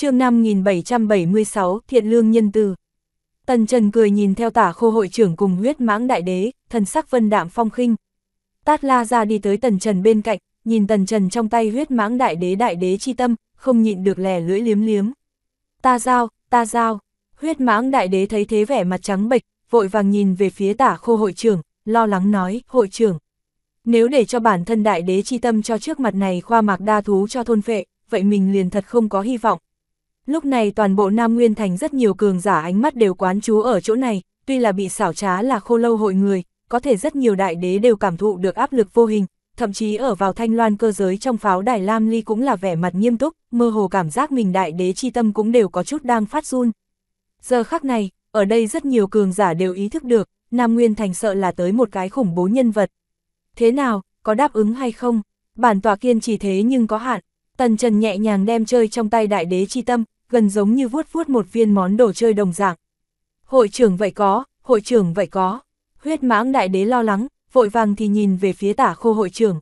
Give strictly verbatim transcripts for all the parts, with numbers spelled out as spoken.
Chương năm nghìn bảy trăm bảy mươi sáu, Thiện Lương Nhân Từ. Tần Trần cười nhìn theo Tả Khô hội trưởng cùng Huyết Mãng đại đế, thần sắc vân đạm phong khinh. Tát La ra đi tới Tần Trần bên cạnh, nhìn Tần Trần trong tay Huyết Mãng đại đế đại đế chi tâm, không nhịn được lè lưỡi liếm liếm. Ta giao, ta giao. Huyết Mãng đại đế thấy thế vẻ mặt trắng bệch, vội vàng nhìn về phía Tả Khô hội trưởng, lo lắng nói, hội trưởng. Nếu để cho bản thân đại đế chi tâm cho trước mặt này khoa mạc đa thú cho thôn phệ, vậy mình liền thật không có hy vọng. Lúc này toàn bộ Nam Nguyên Thành rất nhiều cường giả ánh mắt đều quán trú ở chỗ này, tuy là bị xảo trá là Khô Lâu hội người, có thể rất nhiều đại đế đều cảm thụ được áp lực vô hình, thậm chí ở vào Thanh Loan cơ giới trong pháo đài Lam Ly cũng là vẻ mặt nghiêm túc, mơ hồ cảm giác mình đại đế chi tâm cũng đều có chút đang phát run. Giờ khắc này, ở đây rất nhiều cường giả đều ý thức được, Nam Nguyên Thành sợ là tới một cái khủng bố nhân vật. Thế nào, có đáp ứng hay không? Bản tọa kiên trì thế nhưng có hạn. Tần Trần nhẹ nhàng đem chơi trong tay đại đế chi tâm, gần giống như vuốt vuốt một viên món đồ chơi đồng dạng. Hội trưởng vậy có, hội trưởng vậy có. Huyết Mãng đại đế lo lắng, vội vàng thì nhìn về phía Tả Khô hội trưởng.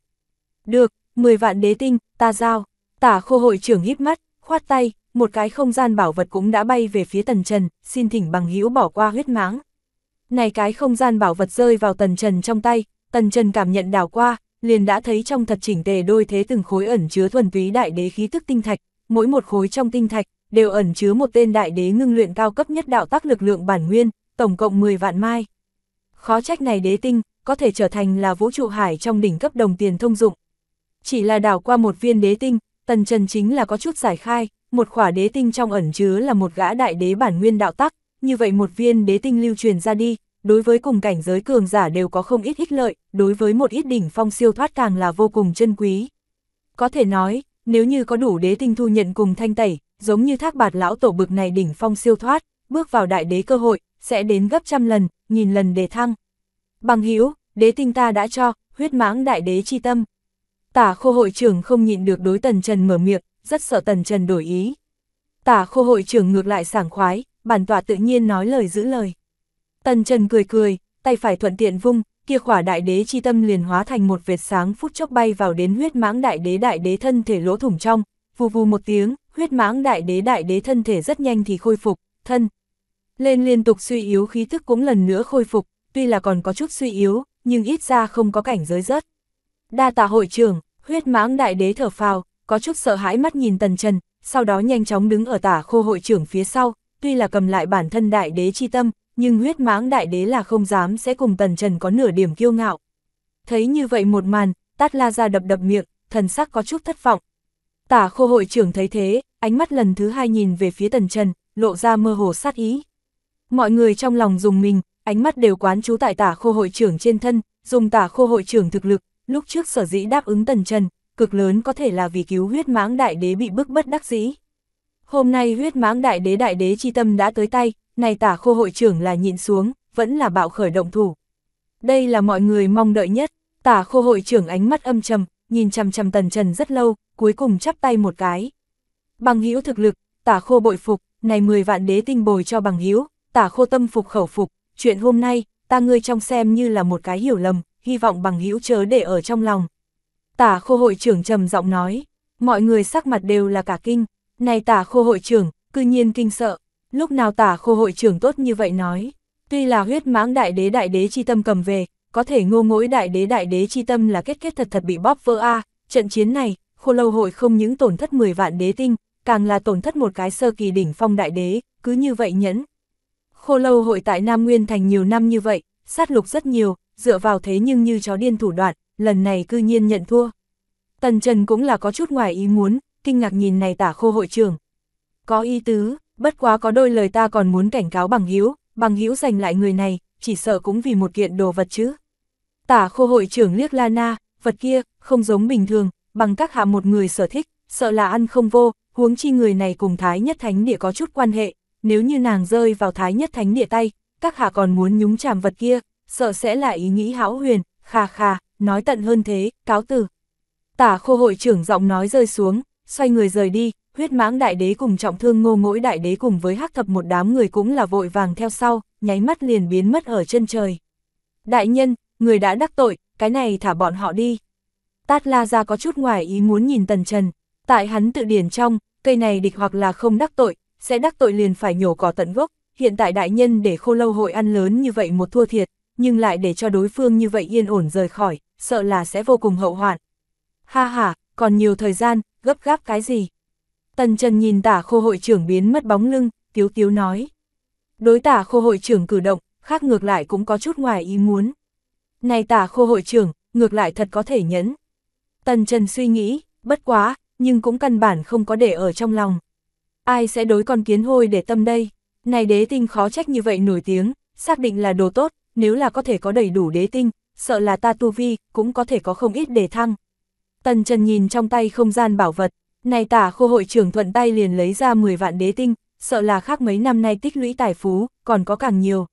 Được, mười vạn đế tinh, ta giao. Tả Khô hội trưởng híp mắt, khoát tay, một cái không gian bảo vật cũng đã bay về phía Tần Trần, xin thỉnh bằng hữu bỏ qua Huyết Mãng. Này cái không gian bảo vật rơi vào Tần Trần trong tay, Tần Trần cảm nhận đảo qua, liền đã thấy trong thật chỉnh tề đôi thế từng khối ẩn chứa thuần túy đại đế khí tức tinh thạch, mỗi một khối trong tinh thạch đều ẩn chứa một tên đại đế ngưng luyện cao cấp nhất đạo tác lực lượng bản nguyên, tổng cộng mười vạn mai. Khó trách này đế tinh có thể trở thành là vũ trụ hải trong đỉnh cấp đồng tiền thông dụng. Chỉ là đảo qua một viên đế tinh, Tần Trần chính là có chút giải khai, một khỏa đế tinh trong ẩn chứa là một gã đại đế bản nguyên đạo tác, như vậy một viên đế tinh lưu truyền ra đi, đối với cùng cảnh giới cường giả đều có không ít ích lợi, đối với một ít đỉnh phong siêu thoát càng là vô cùng chân quý. Có thể nói, nếu như có đủ đế tinh thu nhận cùng thanh tẩy, giống như Thác Bạt lão tổ bực này đỉnh phong siêu thoát, bước vào đại đế cơ hội, sẽ đến gấp trăm lần, nghìn lần đề thăng. Bằng hữu, đế tinh ta đã cho, Huyết Mãng đại đế chi tâm. Tả Khô hội trưởng không nhịn được đối Tần Trần mở miệng, rất sợ Tần Trần đổi ý. Tả Khô hội trưởng ngược lại sảng khoái, bản tọa tự nhiên nói lời giữ lời. Tần Trần cười cười, tay phải thuận tiện vung, kia khỏa đại đế chi tâm liền hóa thành một vệt sáng phút chốc bay vào đến Huyết Mãng đại đế đại đế thân thể lỗ thủng trong, vù vù một tiếng, Huyết Mãng đại đế đại đế thân thể rất nhanh thì khôi phục, thân lên liên tục suy yếu khí thức cũng lần nữa khôi phục, tuy là còn có chút suy yếu, nhưng ít ra không có cảnh giới rớt. Đa tạ hội trưởng, Huyết Mãng đại đế thở phào, có chút sợ hãi mắt nhìn Tần Trần, sau đó nhanh chóng đứng ở Tả Khô hội trưởng phía sau, tuy là cầm lại bản thân đại đế chi tâm, nhưng Huyết Mãng đại đế là không dám sẽ cùng Tần Trần có nửa điểm kiêu ngạo. Thấy như vậy một màn, Tát La ra đập đập miệng, thần sắc có chút thất vọng. Tả Khô hội trưởng thấy thế, ánh mắt lần thứ hai nhìn về phía Tần Trần, lộ ra mơ hồ sát ý. Mọi người trong lòng dùng mình, ánh mắt đều quán trú tại Tả Khô hội trưởng trên thân, dùng Tả Khô hội trưởng thực lực, lúc trước sở dĩ đáp ứng Tần Trần, cực lớn có thể là vì cứu Huyết Mãng đại đế bị bức bất đắc dĩ. Hôm nay Huyết Mãng đại đế đại đế chi tâm đã tới tay, này Tả Khô hội trưởng là nhịn xuống, vẫn là bạo khởi động thủ. Đây là mọi người mong đợi nhất. Tả Khô hội trưởng ánh mắt âm trầm, nhìn chằm chằm Tần Trần rất lâu, cuối cùng chắp tay một cái. Bằng hữu thực lực, Tả Khô bội phục, này mười vạn đế tinh bồi cho bằng hữu, Tả Khô tâm phục khẩu phục, chuyện hôm nay, ta ngươi trong xem như là một cái hiểu lầm, hy vọng bằng hữu chớ để ở trong lòng. Tả Khô hội trưởng trầm giọng nói, mọi người sắc mặt đều là cả kinh, này Tả Khô hội trưởng, cư nhiên kinh sợ. Lúc nào Tả Khô hội trưởng tốt như vậy nói, tuy là Huyết Mãng đại đế đại đế chi tâm cầm về, có thể Ngô Ngỗi đại đế đại đế chi tâm là kết kết thật thật bị bóp vỡ a. À, trận chiến này, Khô Lâu hội không những tổn thất mười vạn đế tinh, càng là tổn thất một cái sơ kỳ đỉnh phong đại đế, cứ như vậy nhẫn. Khô Lâu hội tại Nam Nguyên Thành nhiều năm như vậy, sát lục rất nhiều, dựa vào thế nhưng như chó điên thủ đoạn, lần này cư nhiên nhận thua. Tần Trần cũng là có chút ngoài ý muốn, kinh ngạc nhìn này Tả Khô hội trưởng. Có ý tứ. Bất quá có đôi lời ta còn muốn cảnh cáo bằng hữu, bằng hữu giành lại người này, chỉ sợ cũng vì một kiện đồ vật chứ. Tả Khô hội trưởng liếc La Na, vật kia, không giống bình thường, bằng các hạ một người sở thích, sợ là ăn không vô, huống chi người này cùng Thái Nhất Thánh Địa có chút quan hệ, nếu như nàng rơi vào Thái Nhất Thánh Địa tay, các hạ còn muốn nhúng chàm vật kia, sợ sẽ là ý nghĩ hão huyền, khà khà, nói tận hơn thế, cáo từ. Tả Khô hội trưởng giọng nói rơi xuống, xoay người rời đi. Huyết Mãng đại đế cùng trọng thương Ngô Ngỗi đại đế cùng với Hắc Thập một đám người cũng là vội vàng theo sau, nháy mắt liền biến mất ở chân trời. Đại nhân, người đã đắc tội, cái này thả bọn họ đi. Tát La ra có chút ngoài ý muốn nhìn Tần Trần, tại hắn tự điển trong, cây này địch hoặc là không đắc tội, sẽ đắc tội liền phải nhổ cỏ tận gốc. Hiện tại đại nhân để Khô Lâu hội ăn lớn như vậy một thua thiệt, nhưng lại để cho đối phương như vậy yên ổn rời khỏi, sợ là sẽ vô cùng hậu hoạn. Ha ha, còn nhiều thời gian, gấp gáp cái gì? Tần Trần nhìn Tả Khô hội trưởng biến mất bóng lưng, tiếu tiếu nói. Đối Tả Khô hội trưởng cử động, khác ngược lại cũng có chút ngoài ý muốn. Này Tả Khô hội trưởng, ngược lại thật có thể nhẫn. Tần Trần suy nghĩ, bất quá, nhưng cũng căn bản không có để ở trong lòng. Ai sẽ đối con kiến hôi để tâm đây? Này đế tinh khó trách như vậy nổi tiếng, xác định là đồ tốt, nếu là có thể có đầy đủ đế tinh, sợ là ta tu vi cũng có thể có không ít để thăng. Tần Trần nhìn trong tay không gian bảo vật, này Tả Khô hội trưởng thuận tay liền lấy ra mười vạn đế tinh, sợ là khác mấy năm nay tích lũy tài phú, còn có càng nhiều.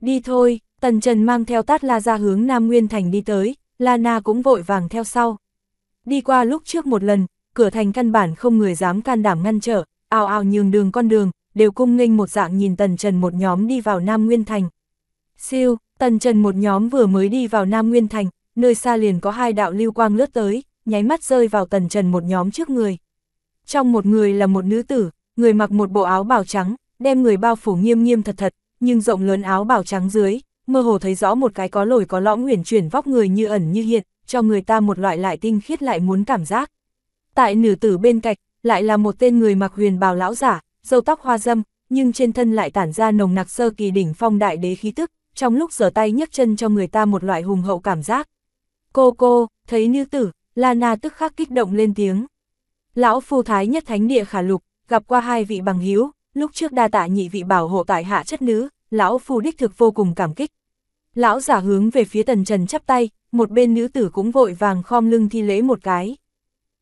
Đi thôi, Tần Trần mang theo Tát La ra hướng Nam Nguyên Thành đi tới, La Na cũng vội vàng theo sau. Đi qua lúc trước một lần, cửa thành căn bản không người dám can đảm ngăn trở, ào ào nhường đường con đường, đều cung nghênh một dạng nhìn Tần Trần một nhóm đi vào Nam Nguyên Thành. Siêu, Tần Trần một nhóm vừa mới đi vào Nam Nguyên Thành, nơi xa liền có hai đạo lưu quang lướt tới, nháy mắt rơi vào Tần Trần một nhóm trước người. Trong một người là một nữ tử, người mặc một bộ áo bào trắng, đem người bao phủ nghiêm nghiêm thật thật, nhưng rộng lớn áo bào trắng dưới, mơ hồ thấy rõ một cái có lồi có lõm uyển chuyển vóc người như ẩn như hiện, cho người ta một loại lại tinh khiết lại muốn cảm giác. Tại nữ tử bên cạnh, lại là một tên người mặc huyền bào lão giả, râu tóc hoa râm, nhưng trên thân lại tản ra nồng nặc sơ kỳ đỉnh phong đại đế khí tức, trong lúc giở tay nhấc chân cho người ta một loại hùng hậu cảm giác. Cô cô, thấy nữ tử, La Na tức khắc kích động lên tiếng. Lão phu thái nhất thánh địa Khả Lục, gặp qua hai vị bằng hữu, lúc trước đa tạ nhị vị bảo hộ tại hạ chất nữ, lão phu đích thực vô cùng cảm kích. Lão giả hướng về phía Tần Trần chắp tay, một bên nữ tử cũng vội vàng khom lưng thi lễ một cái.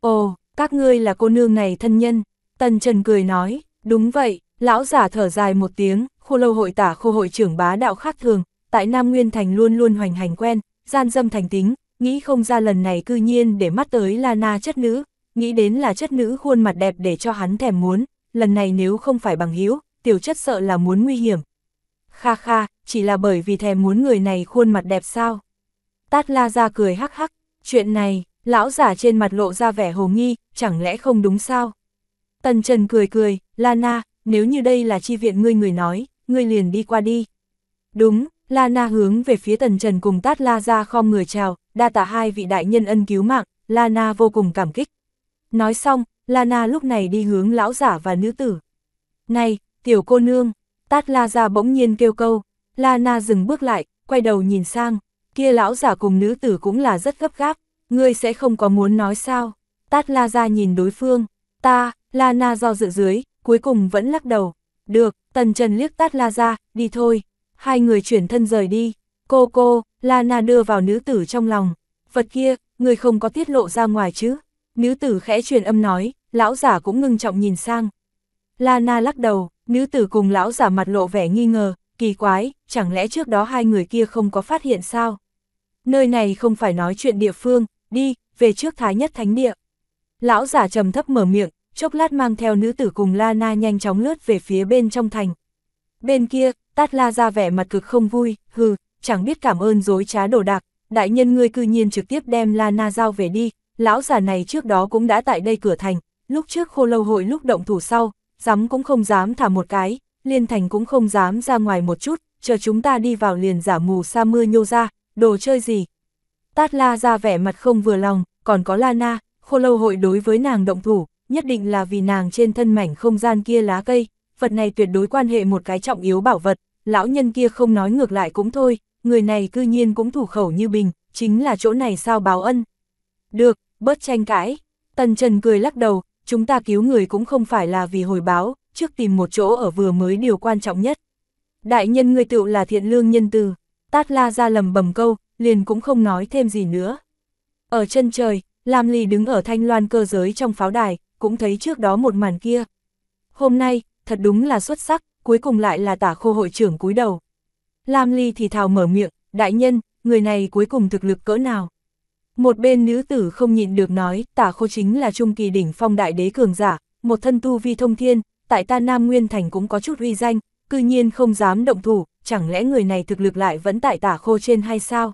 Ồ, các ngươi là cô nương này thân nhân, Tần Trần cười nói. Đúng vậy, lão giả thở dài một tiếng, Khô Lâu hội Tả Khô hội trưởng bá đạo khác thường, tại Nam Nguyên Thành luôn luôn hoành hành quen, gian dâm thành tính, nghĩ không ra lần này cư nhiên để mắt tới La Na chất nữ, nghĩ đến là chất nữ khuôn mặt đẹp để cho hắn thèm muốn, lần này nếu không phải bằng hữu, tiểu chất sợ là muốn nguy hiểm. Kha kha, chỉ là bởi vì thèm muốn người này khuôn mặt đẹp sao? Tát La ra cười hắc hắc, chuyện này, lão giả trên mặt lộ ra vẻ hồ nghi, chẳng lẽ không đúng sao? Tần Trần cười cười, La Na, nếu như đây là chi viện ngươi người nói, ngươi liền đi qua đi. Đúng, La Na hướng về phía Tần Trần cùng Tát La ra khom người chào, đa tạ hai vị đại nhân ân cứu mạng, La Na vô cùng cảm kích. Nói xong, La Na lúc này đi hướng lão giả và nữ tử. Này, tiểu cô nương, Tát La ra bỗng nhiên kêu câu, La Na dừng bước lại, quay đầu nhìn sang, kia lão giả cùng nữ tử cũng là rất gấp gáp, ngươi sẽ không có muốn nói sao? Tát La ra nhìn đối phương, ta... La Na do dự dưới, cuối cùng vẫn lắc đầu. Được, Tần Trần liếc Tát La ra, đi thôi. Hai người chuyển thân rời đi. Cô cô, La Na đưa vào nữ tử trong lòng. Vật kia, người không có tiết lộ ra ngoài chứ? Nữ tử khẽ truyền âm nói, lão giả cũng ngưng trọng nhìn sang. La Na lắc đầu, nữ tử cùng lão giả mặt lộ vẻ nghi ngờ, kỳ quái, chẳng lẽ trước đó hai người kia không có phát hiện sao? Nơi này không phải nói chuyện địa phương, đi, về trước Thái Nhất Thánh Địa. Lão giả trầm thấp mở miệng. Chốc lát mang theo nữ tử cùng La Na nhanh chóng lướt về phía bên trong thành. Bên kia, Tát La ra vẻ mặt cực không vui, hừ, chẳng biết cảm ơn dối trá đồ đạc, đại nhân ngươi cư nhiên trực tiếp đem La Na giao về đi, lão già này trước đó cũng đã tại đây cửa thành, lúc trước Khô Lâu hội lúc động thủ sau, dám cũng không dám thả một cái, liên thành cũng không dám ra ngoài một chút, chờ chúng ta đi vào liền giả mù sa mưa nhô ra, đồ chơi gì. Tát La ra vẻ mặt không vừa lòng, còn có La Na, Khô Lâu hội đối với nàng động thủ. Nhất định là vì nàng trên thân mảnh không gian kia lá cây, vật này tuyệt đối quan hệ một cái trọng yếu bảo vật, lão nhân kia không nói ngược lại cũng thôi, người này cư nhiên cũng thủ khẩu như bình, chính là chỗ này sao báo ân. Được, bớt tranh cãi, Tần Trần cười lắc đầu, chúng ta cứu người cũng không phải là vì hồi báo, trước tìm một chỗ ở vừa mới điều quan trọng nhất. Đại nhân người tựu là thiện lương nhân từ, Tát La ra lầm bầm câu, liền cũng không nói thêm gì nữa. Ở chân trời, Lam Ly đứng ở Thanh Loan cơ giới trong pháo đài, cũng thấy trước đó một màn kia. Hôm nay, thật đúng là xuất sắc, cuối cùng lại là Tả Khô hội trưởng cúi đầu. Lam Ly thì thào mở miệng, đại nhân, người này cuối cùng thực lực cỡ nào? Một bên nữ tử không nhịn được nói, Tả Khô chính là trung kỳ đỉnh phong đại đế cường giả, một thân tu vi thông thiên, tại ta Nam Nguyên Thành cũng có chút uy danh, cư nhiên không dám động thủ, chẳng lẽ người này thực lực lại vẫn tại Tả Khô trên hay sao?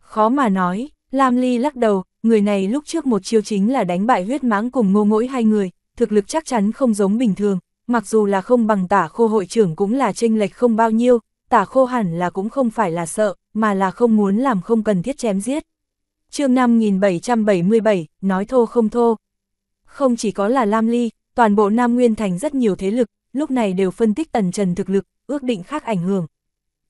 Khó mà nói, Lam Ly lắc đầu, người này lúc trước một chiêu chính là đánh bại huyết mãng cùng Ngô Ngỗi hai người, thực lực chắc chắn không giống bình thường, mặc dù là không bằng Tả Khô hội trưởng cũng là chênh lệch không bao nhiêu, Tả Khô hẳn là cũng không phải là sợ, mà là không muốn làm không cần thiết chém giết. Chương năm nghìn bảy trăm bảy mươi bảy, nói thô không thô. Không chỉ có là Lam Ly, toàn bộ Nam Nguyên Thành rất nhiều thế lực, lúc này đều phân tích Tần Trần thực lực, ước định khác ảnh hưởng.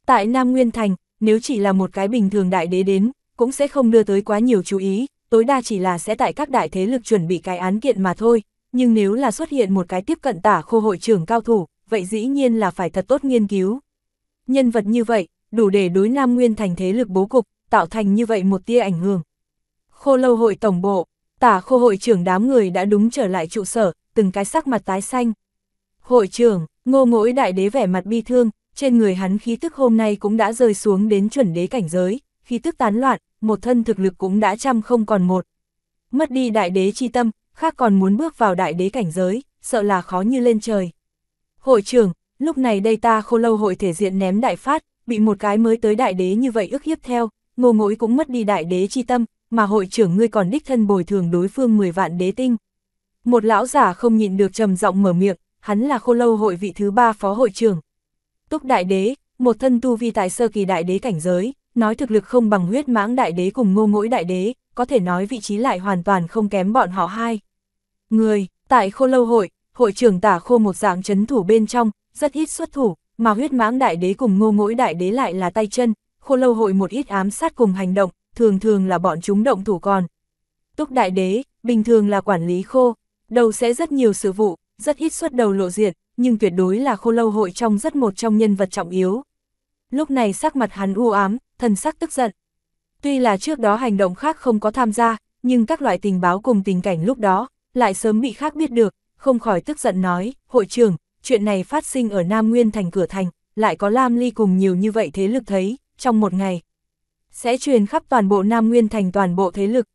Tại Nam Nguyên Thành, nếu chỉ là một cái bình thường đại đế đến, cũng sẽ không đưa tới quá nhiều chú ý, tối đa chỉ là sẽ tại các đại thế lực chuẩn bị cái án kiện mà thôi. Nhưng nếu là xuất hiện một cái tiếp cận Tả Khô hội trưởng cao thủ, vậy dĩ nhiên là phải thật tốt nghiên cứu. Nhân vật như vậy, đủ để đối Nam Nguyên Thành thế lực bố cục, tạo thành như vậy một tia ảnh hưởng. Khô Lâu hội tổng bộ, Tả Khô hội trưởng đám người đã đúng trở lại trụ sở, từng cái sắc mặt tái xanh. Hội trưởng, Ngô Mỗi đại đế vẻ mặt bi thương, trên người hắn khí tức hôm nay cũng đã rơi xuống đến chuẩn đế cảnh giới, khí tức tán loạn, một thân thực lực cũng đã trăm không còn một. Mất đi đại đế chi tâm, khác còn muốn bước vào đại đế cảnh giới, sợ là khó như lên trời. Hội trưởng, lúc này đây ta Khô Lâu hội thể diện ném đại phát, bị một cái mới tới đại đế như vậy ức hiếp theo, Ngô Mỗi cũng mất đi đại đế chi tâm, mà hội trưởng ngươi còn đích thân bồi thường đối phương mười vạn đế tinh. Một lão giả không nhịn được trầm giọng mở miệng, hắn là Khô Lâu hội vị thứ ba phó hội trưởng. Túc đại đế, một thân tu vi tại sơ kỳ đại đế cảnh giới, nói thực lực không bằng Huyết Mãng đại đế cùng Ngô Mỗi đại đế, có thể nói vị trí lại hoàn toàn không kém bọn họ hai. Người, tại Khô Lâu hội, hội trưởng Tả Khô một dạng chấn thủ bên trong, rất ít xuất thủ, mà Huyết Mãng đại đế cùng Ngô Mỗi đại đế lại là tay chân, Khô Lâu hội một ít ám sát cùng hành động, thường thường là bọn chúng động thủ còn. Túc đại đế, bình thường là quản lý khô, đầu sẽ rất nhiều sự vụ, rất ít xuất đầu lộ diện, nhưng tuyệt đối là Khô Lâu hội trong rất một trong nhân vật trọng yếu. Lúc này sắc mặt hắn u ám, thần sắc tức giận. Tuy là trước đó hành động khác không có tham gia, nhưng các loại tình báo cùng tình cảnh lúc đó, lại sớm bị khác biết được, không khỏi tức giận nói, hội trưởng, chuyện này phát sinh ở Nam Nguyên Thành cửa thành, lại có Lam Ly cùng nhiều như vậy thế lực thấy, trong một ngày sẽ truyền khắp toàn bộ Nam Nguyên Thành toàn bộ thế lực.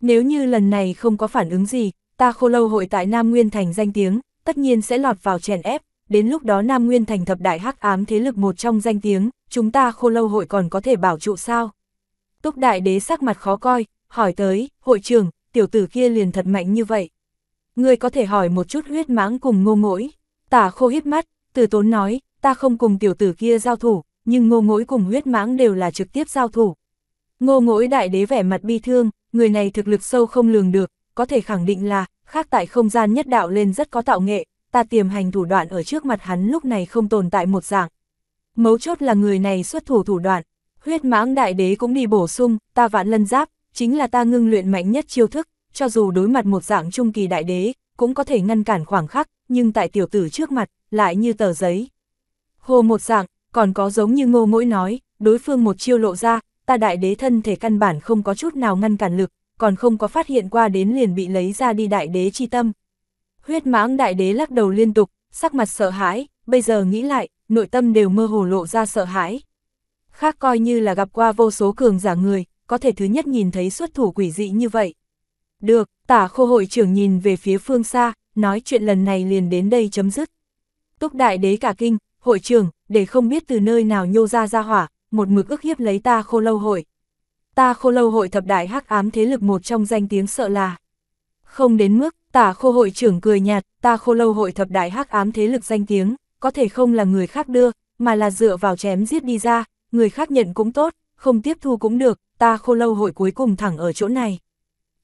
Nếu như lần này không có phản ứng gì, ta Khô Lâu hội tại Nam Nguyên Thành danh tiếng, tất nhiên sẽ lọt vào chèn ép, đến lúc đó Nam Nguyên Thành thập đại hắc ám thế lực một trong danh tiếng, chúng ta Khô Lâu hội còn có thể bảo trụ sao? Túc đại đế sắc mặt khó coi, hỏi tới, hội trưởng, tiểu tử kia liền thật mạnh như vậy. Ngươi có thể hỏi một chút Huyết Mãng cùng Ngô Mỗi. Tả Khô híp mắt, từ tốn nói, ta không cùng tiểu tử kia giao thủ, nhưng Ngô Mỗi cùng Huyết Mãng đều là trực tiếp giao thủ. Ngô Mỗi đại đế vẻ mặt bi thương, người này thực lực sâu không lường được, có thể khẳng định là khác tại không gian nhất đạo lên rất có tạo nghệ, ta tiềm hành thủ đoạn ở trước mặt hắn lúc này không tồn tại một dạng. Mấu chốt là người này xuất thủ thủ đoạn. Huyết Mãng đại đế cũng đi bổ sung, ta Vạn Lân Giáp chính là ta ngưng luyện mạnh nhất chiêu thức, cho dù đối mặt một dạng trung kỳ đại đế cũng có thể ngăn cản khoảng khắc, nhưng tại tiểu tử trước mặt lại như tờ giấy hồ một dạng. Còn có giống như Ngô Mỗi nói, đối phương một chiêu lộ ra, ta đại đế thân thể căn bản không có chút nào ngăn cản lực, còn không có phát hiện qua đến liền bị lấy ra đi đại đế chi tâm. Huyết Mãng đại đế lắc đầu liên tục, sắc mặt sợ hãi, bây giờ nghĩ lại, nội tâm đều mơ hồ lộ ra sợ hãi. Khác coi như là gặp qua vô số cường giả người, có thể thứ nhất nhìn thấy xuất thủ quỷ dị như vậy. Được, Tả Khô hội trưởng nhìn về phía phương xa, nói chuyện lần này liền đến đây chấm dứt. Túc đại đế cả kinh, hội trưởng, để không biết từ nơi nào nhô ra ra hỏa, một mực ức hiếp lấy ta Khô Lâu hội. Ta Khô Lâu hội thập đại hắc ám thế lực một trong danh tiếng sợ là. Không đến mức, Tả Khô hội trưởng cười nhạt, ta Khô Lâu hội thập đại hắc ám thế lực danh tiếng, có thể không là người khác đưa, mà là dựa vào chém giết đi ra, người khác nhận cũng tốt, không tiếp thu cũng được, ta Khô Lâu hội cuối cùng thẳng ở chỗ này.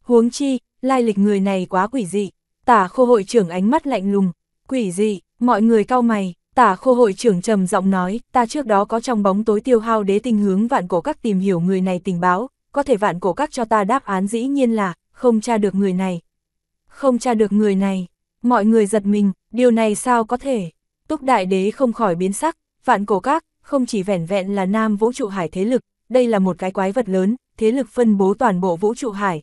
Huống chi, lai lịch người này quá quỷ dị. Tả Khô hội trưởng ánh mắt lạnh lùng, quỷ dị, mọi người cau mày. Tả Khô hội trưởng trầm giọng nói, ta trước đó có trong bóng tối tiêu hao đế tình hướng Vạn Cổ Các tìm hiểu người này tình báo, có thể Vạn Cổ Các cho ta đáp án dĩ nhiên là, không tra được người này. Không tra được người này, mọi người giật mình, điều này sao có thể? Túc đại đế không khỏi biến sắc, Vạn Cổ Các, không chỉ vẻn vẹn là Nam Vũ trụ hải thế lực, đây là một cái quái vật lớn, thế lực phân bố toàn bộ vũ trụ hải.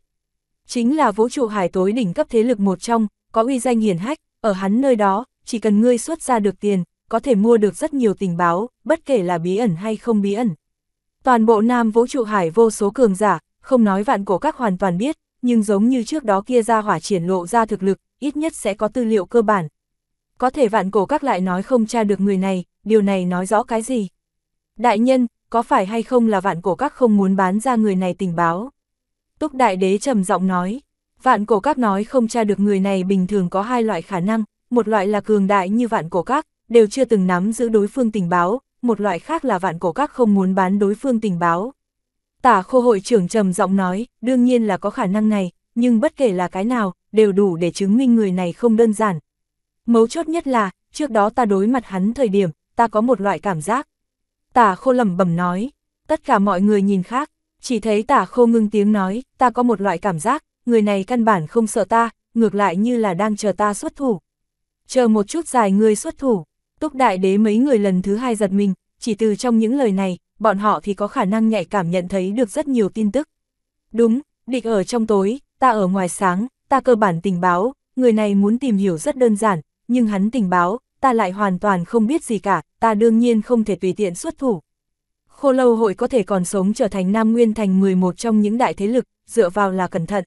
Chính là vũ trụ hải tối đỉnh cấp thế lực một trong, có uy danh hiển hách, ở hắn nơi đó, chỉ cần ngươi xuất ra được tiền, có thể mua được rất nhiều tình báo, bất kể là bí ẩn hay không bí ẩn. Toàn bộ Nam Vũ trụ hải vô số cường giả, không nói Vạn Cổ Các hoàn toàn biết, nhưng giống như trước đó kia ra hỏa triển lộ ra thực lực, ít nhất sẽ có tư liệu cơ bản. Có thể Vạn Cổ Các lại nói không tra được người này, điều này nói rõ cái gì? Đại nhân, có phải hay không là Vạn Cổ Các không muốn bán ra người này tình báo? Túc đại đế trầm giọng nói, Vạn cổ các nói không tra được người này bình thường có hai loại khả năng, một loại là cường đại như vạn cổ các, đều chưa từng nắm giữ đối phương tình báo, một loại khác là vạn cổ các không muốn bán đối phương tình báo. Tả Khô hội trưởng trầm giọng nói, đương nhiên là có khả năng này, nhưng bất kể là cái nào, đều đủ để chứng minh người này không đơn giản. Mấu chốt nhất là, trước đó ta đối mặt hắn thời điểm, ta có một loại cảm giác. Tả Khô lẩm bẩm nói, tất cả mọi người nhìn khác, chỉ thấy Tả Khô ngưng tiếng nói, ta có một loại cảm giác, người này căn bản không sợ ta, ngược lại như là đang chờ ta xuất thủ. Chờ một chút dài ngươi xuất thủ, Túc Đại Đế mấy người lần thứ hai giật mình, chỉ từ trong những lời này, bọn họ thì có khả năng nhạy cảm nhận thấy được rất nhiều tin tức. Đúng, địch ở trong tối, ta ở ngoài sáng, ta cơ bản tình báo, người này muốn tìm hiểu rất đơn giản, nhưng hắn tình báo, ta lại hoàn toàn không biết gì cả, ta đương nhiên không thể tùy tiện xuất thủ. Khô Lâu hội có thể còn sống trở thành Nam Nguyên Thành mười một trong những đại thế lực, dựa vào là cẩn thận.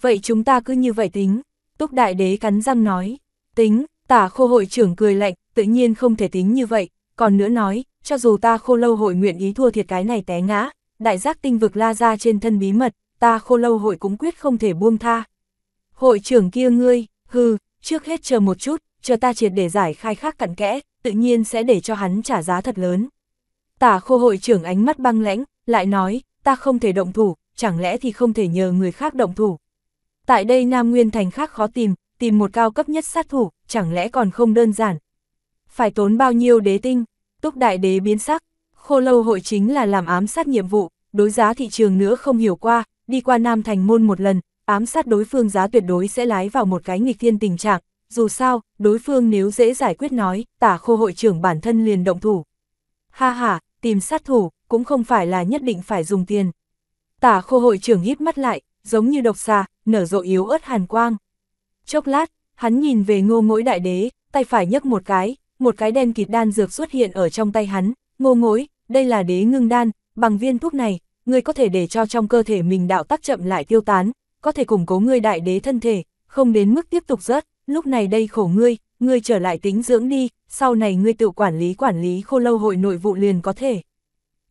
Vậy chúng ta cứ như vậy tính, Túc Đại Đế cắn răng nói. Tính, Tả Khô hội trưởng cười lạnh, tự nhiên không thể tính như vậy, còn nữa nói, cho dù ta Khô Lâu hội nguyện ý thua thiệt cái này té ngã, đại giác tinh vực la ra trên thân bí mật, ta Khô Lâu hội cũng quyết không thể buông tha. Hội trưởng kia ngươi, hừ, trước hết chờ một chút, chờ ta triệt để giải khai khắc cặn kẽ, tự nhiên sẽ để cho hắn trả giá thật lớn. Tả Khô hội trưởng ánh mắt băng lãnh, lại nói, ta không thể động thủ, chẳng lẽ thì không thể nhờ người khác động thủ. Tại đây Nam Nguyên Thành khác khó tìm, tìm một cao cấp nhất sát thủ, chẳng lẽ còn không đơn giản. Phải tốn bao nhiêu đế tinh, Túc Đại Đế biến sắc, Khô Lâu hội chính là làm ám sát nhiệm vụ, đối giá thị trường nữa không hiểu qua, đi qua Nam Thành môn một lần, ám sát đối phương giá tuyệt đối sẽ lái vào một cái nghịch thiên tình trạng, dù sao, đối phương nếu dễ giải quyết nói, Tả Khô hội trưởng bản thân liền động thủ. Ha ha, tìm sát thủ, cũng không phải là nhất định phải dùng tiền. Tả Khô hội trưởng híp mắt lại, giống như độc xà, nở rộ yếu ớt hàn quang. Chốc lát, hắn nhìn về Ngô Ngỗi Đại Đế, tay phải nhấc một cái, một cái đen kịt đan dược xuất hiện ở trong tay hắn. Ngô Ngỗi, đây là đế ngưng đan, bằng viên thuốc này, ngươi có thể để cho trong cơ thể mình đạo tắc chậm lại tiêu tán, có thể củng cố ngươi đại đế thân thể, không đến mức tiếp tục rớt, lúc này đây khổ ngươi, ngươi trở lại tính dưỡng đi, sau này ngươi tự quản lý quản lý Khô Lâu hội nội vụ liền có thể.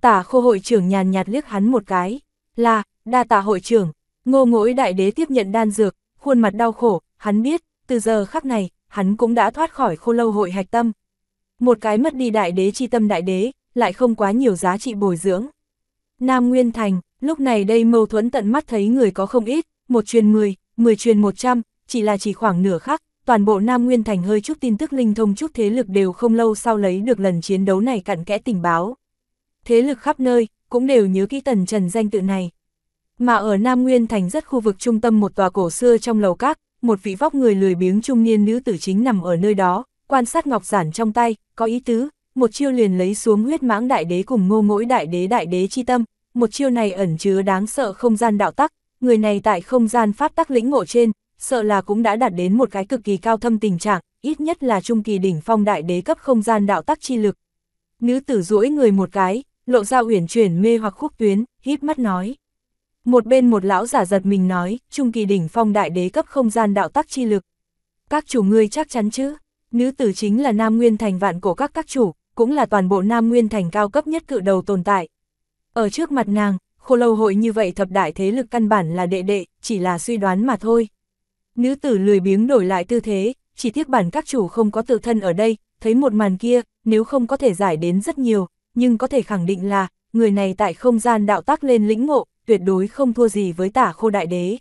Tả Khô hội trưởng nhàn nhạt liếc hắn một cái, là, đa tạ hội trưởng. Ngô Ngỗi Đại Đế tiếp nhận đan dược, khuôn mặt đau khổ, hắn biết, từ giờ khắc này, hắn cũng đã thoát khỏi Khô Lâu hội hạch tâm. Một cái mất đi đại đế chi tâm đại đế, lại không quá nhiều giá trị bồi dưỡng. Nam Nguyên Thành, lúc này đây mâu thuẫn tận mắt thấy người có không ít, một truyền mười, mười truyền một trăm, chỉ là chỉ khoảng nửa khắc, toàn bộ Nam Nguyên Thành hơi chút tin tức linh thông chút thế lực đều không lâu sau lấy được lần chiến đấu này cặn kẽ tình báo. Thế lực khắp nơi, cũng đều nhớ kỹ Tần Trần danh tự này. Mà ở Nam Nguyên Thành rất khu vực trung tâm một tòa cổ xưa trong lầu các, một vị vóc người lười biếng trung niên nữ tử chính nằm ở nơi đó, quan sát ngọc giản trong tay, có ý tứ, một chiêu liền lấy xuống huyết mãng đại đế cùng Ngô Ngỗi đại đế đại đế chi tâm, một chiêu này ẩn chứa đáng sợ không gian đạo tắc, người này tại không gian pháp tắc lĩnh ngộ trên, sợ là cũng đã đạt đến một cái cực kỳ cao thâm tình trạng, ít nhất là trung kỳ đỉnh phong đại đế cấp không gian đạo tắc chi lực. Nữ tử duỗi người một cái, lộ ra uyển chuyển mê hoặc khúc tuyến, híp mắt nói. Một bên một lão giả giật mình nói, trung kỳ đỉnh phong đại đế cấp không gian đạo tắc chi lực. Các chủ ngươi chắc chắn chứ, nữ tử chính là Nam Nguyên Thành vạn cổ các các chủ, cũng là toàn bộ Nam Nguyên Thành cao cấp nhất cự đầu tồn tại. Ở trước mặt nàng, Khô Lâu hội như vậy thập đại thế lực căn bản là đệ đệ, chỉ là suy đoán mà thôi. Nữ tử lười biếng đổi lại tư thế, chỉ tiếc bản các chủ không có tự thân ở đây, thấy một màn kia, nếu không có thể giải đến rất nhiều, nhưng có thể khẳng định là, người này tại không gian đạo tắc lên lĩnh ngộ. Tuyệt đối không thua gì với Tả Khô đại đế.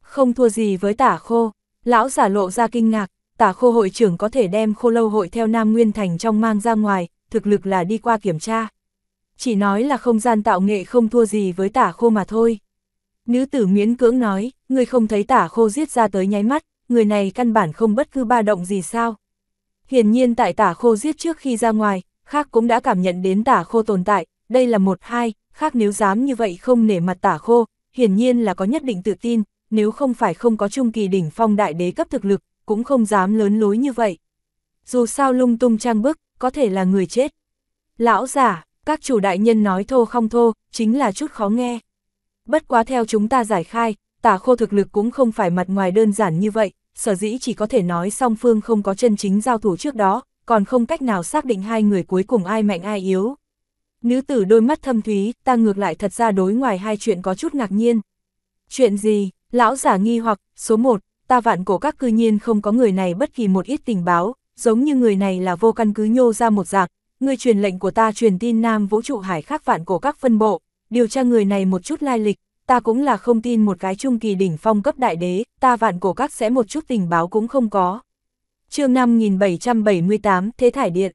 Không thua gì với Tả Khô, lão giả lộ ra kinh ngạc, Tả Khô hội trưởng có thể đem Khô Lâu hội theo Nam Nguyên Thành trong mang ra ngoài, thực lực là đi qua kiểm tra. Chỉ nói là không gian tạo nghệ không thua gì với Tả Khô mà thôi. Nữ tử miễn cưỡng nói, người không thấy Tả Khô giết ra tới nháy mắt, người này căn bản không bất cứ ba động gì sao. Hiển nhiên tại Tả Khô giết trước khi ra ngoài, khác cũng đã cảm nhận đến Tả Khô tồn tại, đây là một hai. Khác nếu dám như vậy không nể mặt Tả Khô, hiển nhiên là có nhất định tự tin, nếu không phải không có trung kỳ đỉnh phong đại đế cấp thực lực, cũng không dám lớn lối như vậy. Dù sao lung tung trang bức, có thể là người chết. Lão giả, các chủ đại nhân nói thô không thô, chính là chút khó nghe. Bất quá theo chúng ta giải khai, Tả Khô thực lực cũng không phải mặt ngoài đơn giản như vậy, sở dĩ chỉ có thể nói song phương không có chân chính giao thủ trước đó, còn không cách nào xác định hai người cuối cùng ai mạnh ai yếu. Nữ tử đôi mắt thâm thúy, ta ngược lại thật ra đối ngoài hai chuyện có chút ngạc nhiên. Chuyện gì? Lão giả nghi hoặc, số một, ta vạn cổ các cư nhiên không có người này bất kỳ một ít tình báo, giống như người này là vô căn cứ nhô ra một dạng, người truyền lệnh của ta truyền tin Nam Vũ trụ hải khác vạn cổ các phân bộ, điều tra người này một chút lai lịch, ta cũng là không tin một cái trung kỳ đỉnh phong cấp đại đế, ta vạn cổ các sẽ một chút tình báo cũng không có. Chương năm nghìn bảy trăm bảy mươi tám Thế Thải Điện.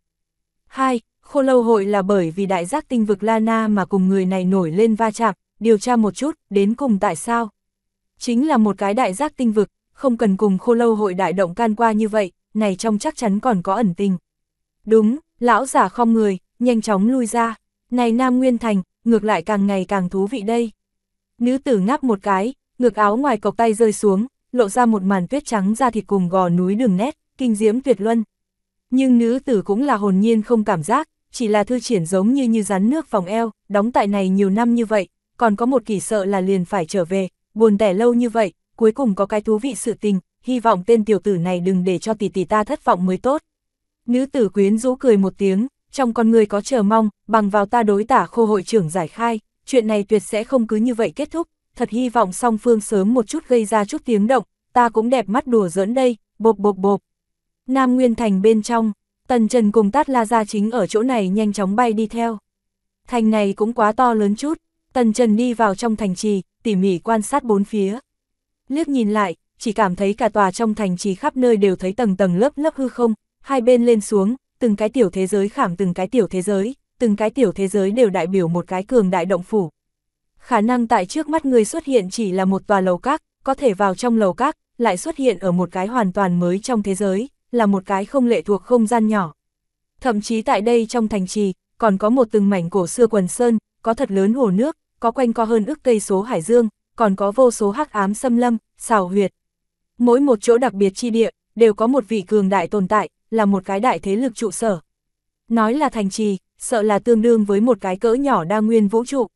Hai, Khô Lâu Hội là bởi vì đại giác tinh vực Lana mà cùng người này nổi lên va chạm, điều tra một chút, đến cùng tại sao? Chính là một cái đại giác tinh vực, không cần cùng Khô Lâu Hội đại động can qua như vậy, này trong chắc chắn còn có ẩn tình. Đúng, lão giả khom người, nhanh chóng lui ra, này Nam Nguyên Thành, ngược lại càng ngày càng thú vị đây. Nữ tử ngáp một cái, ngược áo ngoài cộc tay rơi xuống, lộ ra một màn tuyết trắng da thịt cùng gò núi đường nét, kinh diễm tuyệt luân. Nhưng nữ tử cũng là hồn nhiên không cảm giác, chỉ là thư triển giống như như rắn nước vòng eo, đóng tại này nhiều năm như vậy, còn có một kỳ sợ là liền phải trở về, buồn tẻ lâu như vậy, cuối cùng có cái thú vị sự tình, hy vọng tên tiểu tử này đừng để cho tỷ tỷ ta thất vọng mới tốt. Nữ tử quyến rũ cười một tiếng, trong con người có chờ mong, bằng vào ta đối Tả Khô hội trưởng giải khai, chuyện này tuyệt sẽ không cứ như vậy kết thúc, thật hy vọng song phương sớm một chút gây ra chút tiếng động, ta cũng đẹp mắt đùa giỡn đây, bộp bộp bộp. Nam Nguyên Thành bên trong, Tần Trần cùng Tát La Gia chính ở chỗ này nhanh chóng bay đi theo. Thành này cũng quá to lớn chút, Tần Trần đi vào trong thành trì, tỉ mỉ quan sát bốn phía. Liếc nhìn lại, chỉ cảm thấy cả tòa trong thành trì khắp nơi đều thấy tầng tầng lớp lớp hư không, hai bên lên xuống, từng cái tiểu thế giới khảm từng cái tiểu thế giới, từng cái tiểu thế giới đều đại biểu một cái cường đại động phủ. Khả năng tại trước mắt người xuất hiện chỉ là một tòa lầu các, có thể vào trong lầu các, lại xuất hiện ở một cái hoàn toàn mới trong thế giới, là một cái không lệ thuộc không gian nhỏ. Thậm chí tại đây trong thành trì, còn có một từng mảnh cổ xưa quần sơn, có thật lớn hồ nước, có quanh co hơn ức cây số hải dương, còn có vô số hắc ám xâm lâm, xào huyệt. Mỗi một chỗ đặc biệt chi địa, đều có một vị cường đại tồn tại, là một cái đại thế lực trụ sở. Nói là thành trì, sợ là tương đương với một cái cỡ nhỏ đa nguyên vũ trụ.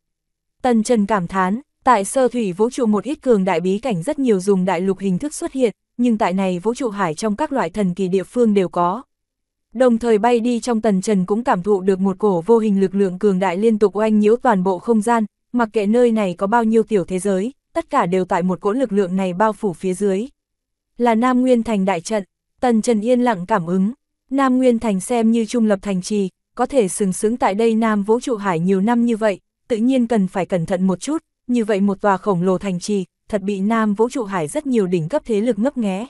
Tần Trần cảm thán, tại sơ thủy vũ trụ một ít cường đại bí cảnh rất nhiều dùng đại lục hình thức xuất hiện, nhưng tại này vũ trụ hải trong các loại thần kỳ địa phương đều có. Đồng thời bay đi trong Tần Trần cũng cảm thụ được một cổ vô hình lực lượng cường đại liên tục oanh nhiễu toàn bộ không gian, mặc kệ nơi này có bao nhiêu tiểu thế giới, tất cả đều tại một cỗ lực lượng này bao phủ phía dưới. Là Nam Nguyên Thành đại trận, Tần Trần yên lặng cảm ứng, Nam Nguyên Thành xem như trung lập thành trì, có thể sừng sững tại đây Nam Vũ trụ hải nhiều năm như vậy, tự nhiên cần phải cẩn thận một chút, như vậy một tòa khổng lồ thành trì, thật bị Nam Vũ trụ hải rất nhiều đỉnh cấp thế lực ngấp nghé.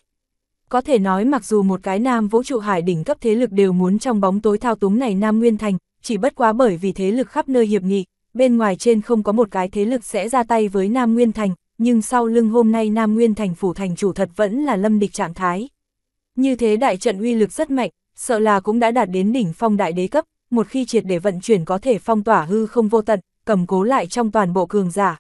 Có thể nói mặc dù một cái Nam Vũ trụ hải đỉnh cấp thế lực đều muốn trong bóng tối thao túng này Nam Nguyên Thành, chỉ bất quá bởi vì thế lực khắp nơi hiệp nghị, bên ngoài trên không có một cái thế lực sẽ ra tay với Nam Nguyên Thành, nhưng sau lưng hôm nay Nam Nguyên Thành phủ thành chủ thật vẫn là lâm địch trạng thái. Như thế đại trận uy lực rất mạnh, sợ là cũng đã đạt đến đỉnh phong đại đế cấp, một khi triệt để vận chuyển có thể phong tỏa hư không vô tận, cầm cố lại trong toàn bộ cường giả.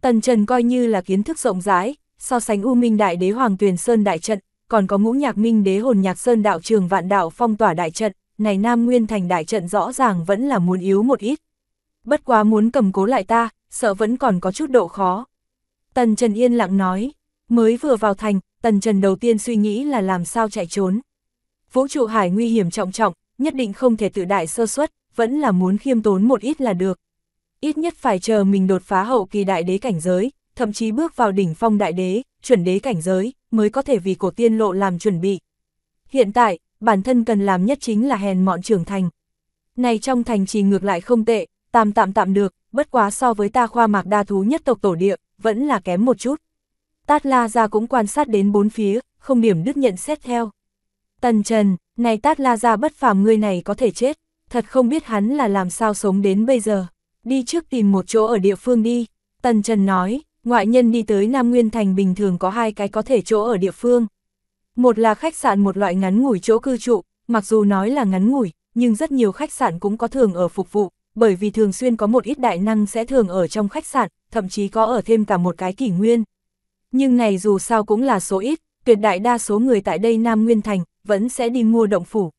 Tần Trần coi như là kiến thức rộng rãi, so sánh U Minh đại đế Hoàng Tuyền Sơn đại trận, còn có Ngũ Nhạc Minh đế Hồn Nhạc Sơn đạo trường vạn đạo phong tỏa đại trận, này Nam Nguyên Thành đại trận rõ ràng vẫn là muốn yếu một ít. Bất quá muốn cầm cố lại ta, sợ vẫn còn có chút độ khó. Tần Trần yên lặng nói, mới vừa vào thành, Tần Trần đầu tiên suy nghĩ là làm sao chạy trốn. Vũ trụ hải nguy hiểm trọng trọng, nhất định không thể tự đại sơ suất, vẫn là muốn khiêm tốn một ít là được. Ít nhất phải chờ mình đột phá hậu kỳ đại đế cảnh giới, thậm chí bước vào đỉnh phong đại đế, chuẩn đế cảnh giới, mới có thể vì cổ tiên lộ làm chuẩn bị. Hiện tại, bản thân cần làm nhất chính là hèn mọn trưởng thành. Này trong thành trì ngược lại không tệ, tạm tạm tạm được, bất quá so với ta khoa mạc đa thú nhất tộc tổ địa, vẫn là kém một chút. Tát La Gia cũng quan sát đến bốn phía, không điểm đứt nhận xét theo. Tần Trần, này Tát La Gia bất phàm, người này có thể chết, thật không biết hắn là làm sao sống đến bây giờ. Đi trước tìm một chỗ ở địa phương đi, Tần Trần nói, ngoại nhân đi tới Nam Nguyên Thành bình thường có hai cái có thể chỗ ở địa phương. Một là khách sạn, một loại ngắn ngủi chỗ cư trụ, mặc dù nói là ngắn ngủi, nhưng rất nhiều khách sạn cũng có thường ở phục vụ, bởi vì thường xuyên có một ít đại năng sẽ thường ở trong khách sạn, thậm chí có ở thêm cả một cái kỷ nguyên. Nhưng này dù sao cũng là số ít, tuyệt đại đa số người tại đây Nam Nguyên Thành vẫn sẽ đi mua động phủ.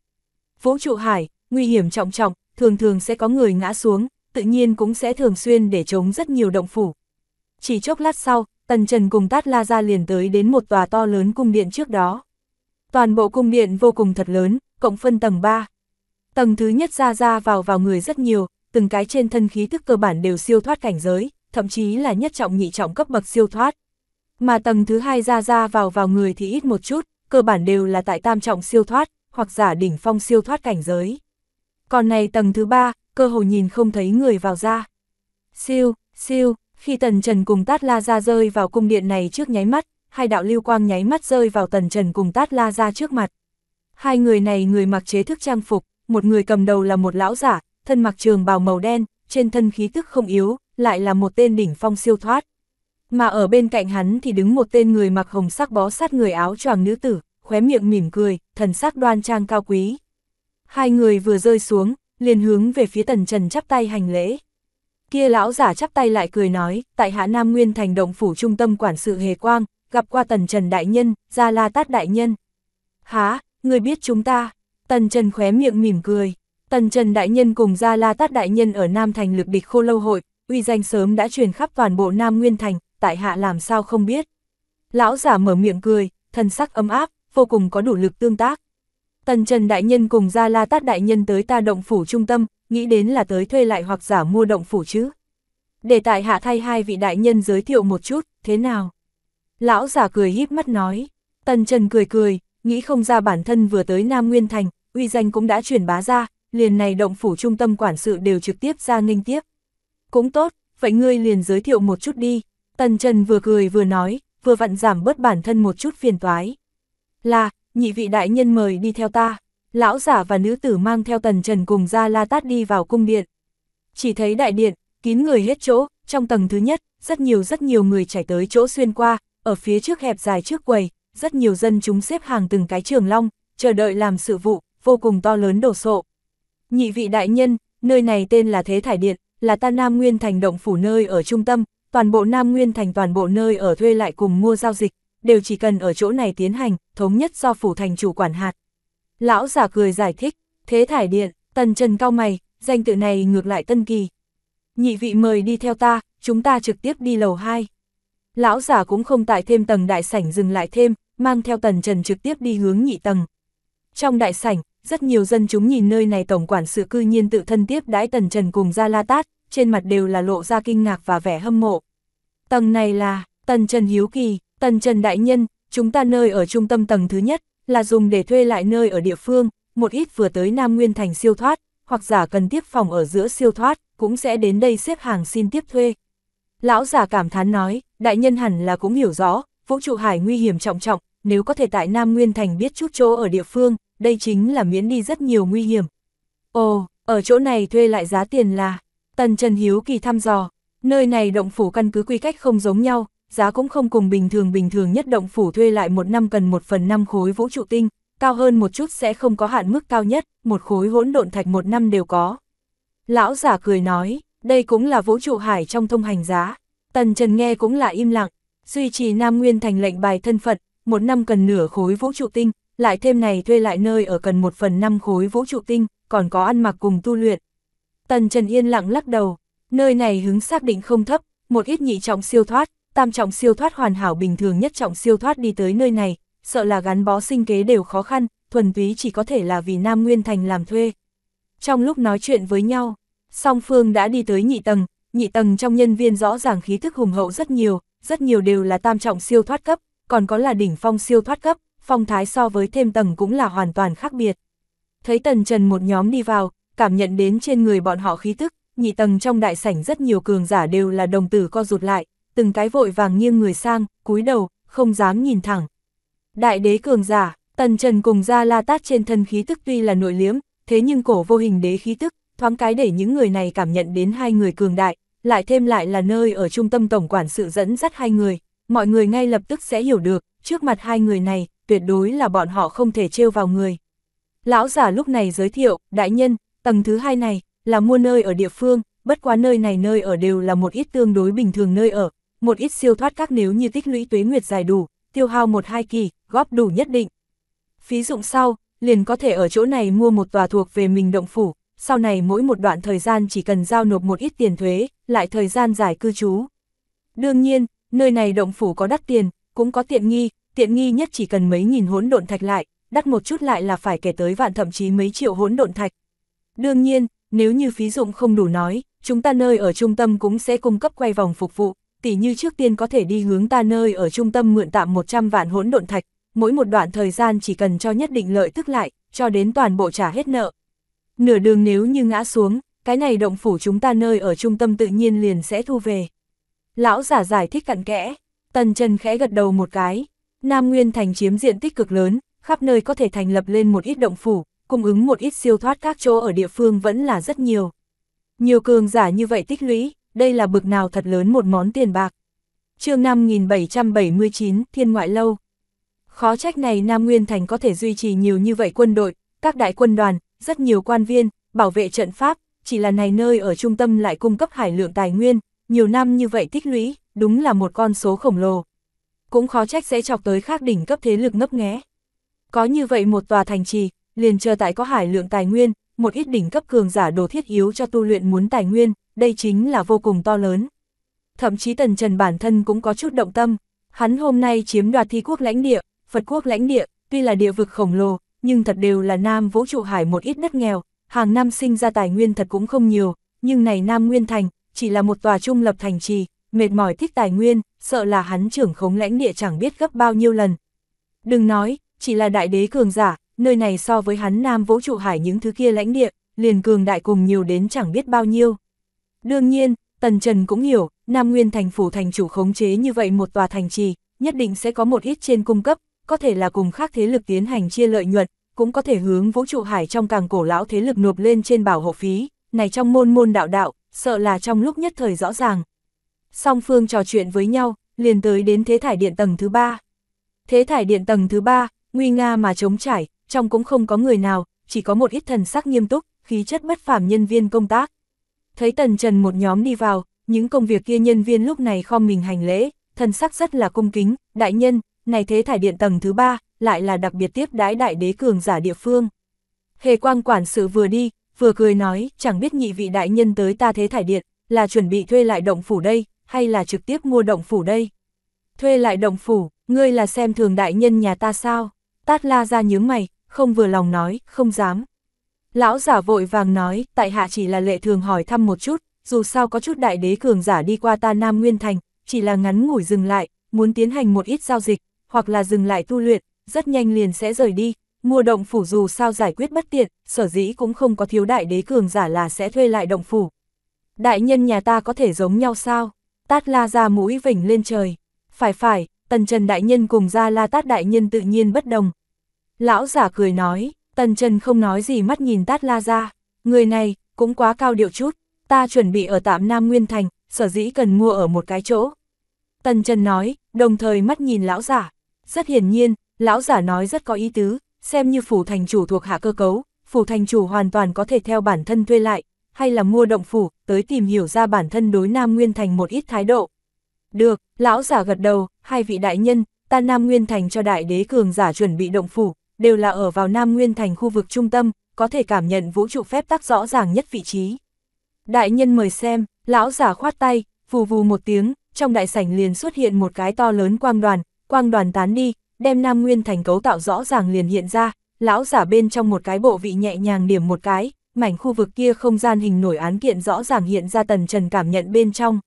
Vũ trụ hải, nguy hiểm trọng trọng, thường thường sẽ có người ngã xuống, tự nhiên cũng sẽ thường xuyên để chống rất nhiều động phủ. Chỉ chốc lát sau, Tần Trần cùng Tát La Gia liền tới đến một tòa to lớn cung điện trước đó. Toàn bộ cung điện vô cùng thật lớn, cộng phân tầng ba. Tầng thứ nhất ra ra vào vào người rất nhiều, từng cái trên thân khí tức cơ bản đều siêu thoát cảnh giới, thậm chí là nhất trọng nhị trọng cấp bậc siêu thoát. mà tầng thứ hai ra ra vào vào người thì ít một chút, cơ bản đều là tại tam trọng siêu thoát, hoặc giả đỉnh phong siêu thoát cảnh giới. Còn này tầng thứ ba, cơ hồ nhìn không thấy người vào ra. Siêu, siêu, khi Tần Trần cùng Tát La Gia rơi vào cung điện này trước nháy mắt, hai đạo lưu quang nháy mắt rơi vào Tần Trần cùng Tát La Gia trước mặt. Hai người này người mặc chế thức trang phục, một người cầm đầu là một lão giả, thân mặc trường bào màu đen, trên thân khí tức không yếu, lại là một tên đỉnh phong siêu thoát. Mà ở bên cạnh hắn thì đứng một tên người mặc hồng sắc bó sát người áo choàng nữ tử, khóe miệng mỉm cười, thần sắc đoan trang cao quý. Hai người vừa rơi xuống, liền hướng về phía Tần Trần chắp tay hành lễ. Kia lão giả chắp tay lại cười nói, tại hạ Nam Nguyên thành động phủ trung tâm quản sự Hề Quang, gặp qua Tần Trần đại nhân, Gia La Tát đại nhân. Há, người biết chúng ta? Tần Trần khóe miệng mỉm cười. Tần Trần đại nhân cùng Gia La Tát đại nhân ở Nam thành lực địch Khô Lâu hội, uy danh sớm đã truyền khắp toàn bộ Nam Nguyên thành, tại hạ làm sao không biết. Lão giả mở miệng cười, thân sắc ấm áp, vô cùng có đủ lực tương tác. Tần Trần đại nhân cùng Gia La Tát đại nhân tới ta động phủ trung tâm, nghĩ đến là tới thuê lại hoặc giả mua động phủ chứ. Để tại hạ thay hai vị đại nhân giới thiệu một chút, thế nào? Lão giả cười híp mắt nói. Tần Trần cười cười, nghĩ không ra bản thân vừa tới Nam Nguyên thành, uy danh cũng đã truyền bá ra, liền này động phủ trung tâm quản sự đều trực tiếp ra nghênh tiếp. Cũng tốt, vậy ngươi liền giới thiệu một chút đi. Tần Trần vừa cười vừa nói, vừa vặn giảm bớt bản thân một chút phiền toái. Là, nhị vị đại nhân mời đi theo ta. Lão giả và nữ tử mang theo Tần Trần cùng Gia La Tát đi vào cung điện. Chỉ thấy đại điện, kín người hết chỗ, trong tầng thứ nhất, rất nhiều rất nhiều người chảy tới chỗ xuyên qua, ở phía trước hẹp dài trước quầy, rất nhiều dân chúng xếp hàng từng cái trường long, chờ đợi làm sự vụ, vô cùng to lớn đổ sộ. Nhị vị đại nhân, nơi này tên là Thế Thải Điện, là ta Nam Nguyên thành động phủ nơi ở trung tâm, toàn bộ Nam Nguyên thành toàn bộ nơi ở thuê lại cùng mua giao dịch, đều chỉ cần ở chỗ này tiến hành, thống nhất do phủ thành chủ quản hạt. Lão giả cười giải thích. Thế Thải Điện, Tần Trần cau mày, danh tự này ngược lại tân kỳ. Nhị vị mời đi theo ta, chúng ta trực tiếp đi lầu hai. Lão giả cũng không tại thêm tầng đại sảnh dừng lại thêm, mang theo Tần Trần trực tiếp đi hướng nhị tầng. Trong đại sảnh, rất nhiều dân chúng nhìn nơi này tổng quản sự cư nhiên tự thân tiếp đãi Tần Trần cùng Gia La Tát, trên mặt đều là lộ ra kinh ngạc và vẻ hâm mộ. Tầng này là, Tần Trần hiếu kỳ, Tần Trần đại nhân, chúng ta nơi ở trung tâm tầng thứ nhất, là dùng để thuê lại nơi ở địa phương, một ít vừa tới Nam Nguyên thành siêu thoát, hoặc giả cần tiếp phòng ở giữa siêu thoát, cũng sẽ đến đây xếp hàng xin tiếp thuê. Lão giả cảm thán nói, đại nhân hẳn là cũng hiểu rõ, vũ trụ hải nguy hiểm trọng trọng, nếu có thể tại Nam Nguyên thành biết chút chỗ ở địa phương, đây chính là miễn đi rất nhiều nguy hiểm. Ồ, ở chỗ này thuê lại giá tiền là, Tần Trần hiếu kỳ thăm dò, nơi này động phủ căn cứ quy cách không giống nhau. Giá cũng không cùng bình thường bình thường nhất động phủ thuê lại một năm cần một phần năm khối vũ trụ tinh, cao hơn một chút sẽ không có hạn mức cao nhất, một khối hỗn độn thạch một năm đều có. Lão giả cười nói, đây cũng là vũ trụ hải trong thông hành giá. Tần Trần nghe cũng là im lặng, duy trì Nam Nguyên thành lệnh bài thân phận, một năm cần nửa khối vũ trụ tinh, lại thêm này thuê lại nơi ở cần một phần năm khối vũ trụ tinh, còn có ăn mặc cùng tu luyện. Tần Trần yên lặng lắc đầu, nơi này hứng xác định không thấp, một ít nhị trọng siêu thoát, tam trọng siêu thoát hoàn hảo bình thường nhất trọng siêu thoát đi tới nơi này, sợ là gắn bó sinh kế đều khó khăn, thuần túy chỉ có thể là vì Nam Nguyên thành làm thuê. Trong lúc nói chuyện với nhau, song phương đã đi tới nhị tầng, nhị tầng trong nhân viên rõ ràng khí thức hùng hậu rất nhiều, rất nhiều đều là tam trọng siêu thoát cấp, còn có là đỉnh phong siêu thoát cấp, phong thái so với thêm tầng cũng là hoàn toàn khác biệt. Thấy Tần Trần một nhóm đi vào, cảm nhận đến trên người bọn họ khí thức, nhị tầng trong đại sảnh rất nhiều cường giả đều là đồng tử co rụt lại. Từng cái vội vàng nghiêng người sang, cúi đầu, không dám nhìn thẳng. Đại đế cường giả, Tần Trần cùng Gia La Tát trên thân khí tức tuy là nội liếm, thế nhưng cổ vô hình đế khí tức, thoáng cái để những người này cảm nhận đến hai người cường đại, lại thêm lại là nơi ở trung tâm tổng quản sự dẫn dắt hai người, mọi người ngay lập tức sẽ hiểu được, trước mặt hai người này, tuyệt đối là bọn họ không thể trêu vào người. Lão giả lúc này giới thiệu, đại nhân, tầng thứ hai này, là mua nơi ở địa phương, bất quá nơi này nơi ở đều là một ít tương đối bình thường nơi ở. Một ít siêu thoát các nếu như tích lũy tuế nguyệt dài đủ, tiêu hao một hai kỳ, góp đủ nhất định. Phí dụng sau, liền có thể ở chỗ này mua một tòa thuộc về mình động phủ, sau này mỗi một đoạn thời gian chỉ cần giao nộp một ít tiền thuế, lại thời gian dài cư trú. Đương nhiên, nơi này động phủ có đắt tiền, cũng có tiện nghi, tiện nghi nhất chỉ cần mấy nghìn hỗn độn thạch lại, đắt một chút lại là phải kể tới vạn thậm chí mấy triệu hỗn độn thạch. Đương nhiên, nếu như phí dụng không đủ nói, chúng ta nơi ở trung tâm cũng sẽ cung cấp quay vòng phục vụ. tỷ như trước tiên có thể đi hướng ta nơi ở trung tâm mượn tạm một trăm vạn hỗn độn thạch, mỗi một đoạn thời gian chỉ cần cho nhất định lợi tức lại, cho đến toàn bộ trả hết nợ. Nửa đường nếu như ngã xuống, cái này động phủ chúng ta nơi ở trung tâm tự nhiên liền sẽ thu về. Lão giả giải thích cặn kẽ, Tần Trần khẽ gật đầu một cái. Nam Nguyên Thành chiếm diện tích cực lớn, khắp nơi có thể thành lập lên một ít động phủ, cung ứng một ít siêu thoát các chỗ ở địa phương vẫn là rất nhiều. Nhiều cường giả như vậy tích lũy, đây là bực nào thật lớn một món tiền bạc. Chương năm nghìn bảy trăm bảy mươi chín, Thiên Ngoại Lâu. Khó trách này Nam Nguyên Thành có thể duy trì nhiều như vậy quân đội, các đại quân đoàn, rất nhiều quan viên, bảo vệ trận pháp, chỉ là này nơi ở trung tâm lại cung cấp hải lượng tài nguyên, nhiều năm như vậy tích lũy, đúng là một con số khổng lồ. Cũng khó trách sẽ chọc tới khác đỉnh cấp thế lực ngấp nghé. Có như vậy một tòa thành trì, liền chờ tại có hải lượng tài nguyên, một ít đỉnh cấp cường giả đồ thiết yếu cho tu luyện muốn tài nguyên, đây chính là vô cùng to lớn. Thậm chí Tần Trần bản thân cũng có chút động tâm, hắn hôm nay chiếm đoạt thi quốc lãnh địa, Phật quốc lãnh địa, tuy là địa vực khổng lồ, nhưng thật đều là Nam Vũ trụ hải một ít đất nghèo, hàng năm sinh ra tài nguyên thật cũng không nhiều, nhưng này Nam Nguyên Thành, chỉ là một tòa trung lập thành trì, mệt mỏi thích tài nguyên, sợ là hắn trưởng khống lãnh địa chẳng biết gấp bao nhiêu lần. Đừng nói, chỉ là đại đế cường giả, nơi này so với hắn Nam Vũ trụ hải những thứ kia lãnh địa, liền cường đại cùng nhiều đến chẳng biết bao nhiêu. Đương nhiên, Tần Trần cũng hiểu, Nam Nguyên Thành phủ thành chủ khống chế như vậy một tòa thành trì, nhất định sẽ có một ít trên cung cấp, có thể là cùng khác thế lực tiến hành chia lợi nhuận, cũng có thể hướng vũ trụ hải trong càng cổ lão thế lực nộp lên trên bảo hộ phí, này trong môn môn đạo đạo, sợ là trong lúc nhất thời rõ ràng. Song phương trò chuyện với nhau, liền tới đến Thế Thải Điện tầng thứ ba. Thế Thải Điện tầng thứ ba, nguy nga mà trống trải, trong cũng không có người nào, chỉ có một ít thần sắc nghiêm túc, khí chất bất phàm nhân viên công tác. Thấy Tần Trần một nhóm đi vào, những công việc kia nhân viên lúc này khom mình hành lễ, thần sắc rất là cung kính. Đại nhân, này Thế Thải Điện tầng thứ ba, lại là đặc biệt tiếp đái đại đế cường giả địa phương. Hề Quang quản sự vừa đi, vừa cười nói, chẳng biết nhị vị đại nhân tới ta Thế Thải Điện, là chuẩn bị thuê lại động phủ đây, hay là trực tiếp mua động phủ đây? Thuê lại động phủ, ngươi là xem thường đại nhân nhà ta sao? Tát La ra nhướng mày, không vừa lòng nói, không dám. Lão giả vội vàng nói, tại hạ chỉ là lệ thường hỏi thăm một chút, dù sao có chút đại đế cường giả đi qua ta Nam Nguyên Thành, chỉ là ngắn ngủi dừng lại, muốn tiến hành một ít giao dịch, hoặc là dừng lại tu luyện, rất nhanh liền sẽ rời đi, mua động phủ dù sao giải quyết bất tiện, sở dĩ cũng không có thiếu đại đế cường giả là sẽ thuê lại động phủ. Đại nhân nhà ta có thể giống nhau sao? Tát La ra mũi vỉnh lên trời. Phải phải, Tần Trần đại nhân cùng ra La Tát đại nhân tự nhiên bất đồng. Lão giả cười nói, Tần Trần không nói gì mắt nhìn Tát La ra, người này cũng quá cao điệu chút, ta chuẩn bị ở tạm Nam Nguyên Thành, sở dĩ cần mua ở một cái chỗ. Tần Trần nói, đồng thời mắt nhìn lão giả, rất hiển nhiên, lão giả nói rất có ý tứ, xem như phủ thành chủ thuộc hạ cơ cấu, phủ thành chủ hoàn toàn có thể theo bản thân thuê lại, hay là mua động phủ, tới tìm hiểu ra bản thân đối Nam Nguyên Thành một ít thái độ. Được, lão giả gật đầu, hai vị đại nhân, ta Nam Nguyên Thành cho đại đế cường giả chuẩn bị động phủ, đều là ở vào Nam Nguyên Thành khu vực trung tâm, có thể cảm nhận vũ trụ phép tắc rõ ràng nhất vị trí. Đại nhân mời xem, lão giả khoát tay, vù vù một tiếng, trong đại sảnh liền xuất hiện một cái to lớn quang đoàn, quang đoàn tán đi, đem Nam Nguyên Thành cấu tạo rõ ràng liền hiện ra, lão giả bên trong một cái bộ vị nhẹ nhàng điểm một cái, mảnh khu vực kia không gian hình nổi án kiện rõ ràng hiện ra Tần Trần cảm nhận bên trong.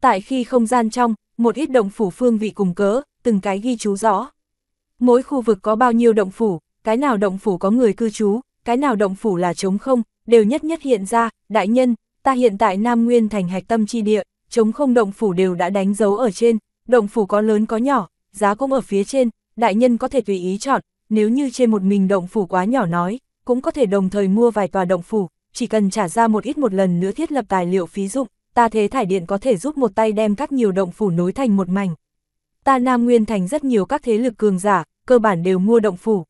Tại khi không gian trong, một ít động phủ phương vị cùng cỡ, từng cái ghi chú rõ. Mỗi khu vực có bao nhiêu động phủ, cái nào động phủ có người cư trú, cái nào động phủ là trống không, đều nhất nhất hiện ra. Đại nhân, ta hiện tại Nam Nguyên Thành hạch tâm chi địa, trống không động phủ đều đã đánh dấu ở trên, động phủ có lớn có nhỏ, giá cũng ở phía trên, đại nhân có thể tùy ý chọn, nếu như trên một mình động phủ quá nhỏ nói, cũng có thể đồng thời mua vài tòa động phủ, chỉ cần trả ra một ít một lần nữa thiết lập tài liệu phí dụng, ta Thế Thải Điện có thể giúp một tay đem các nhiều động phủ nối thành một mảnh. Ta Nam Nguyên Thành rất nhiều các thế lực cường giả, cơ bản đều mua động phủ.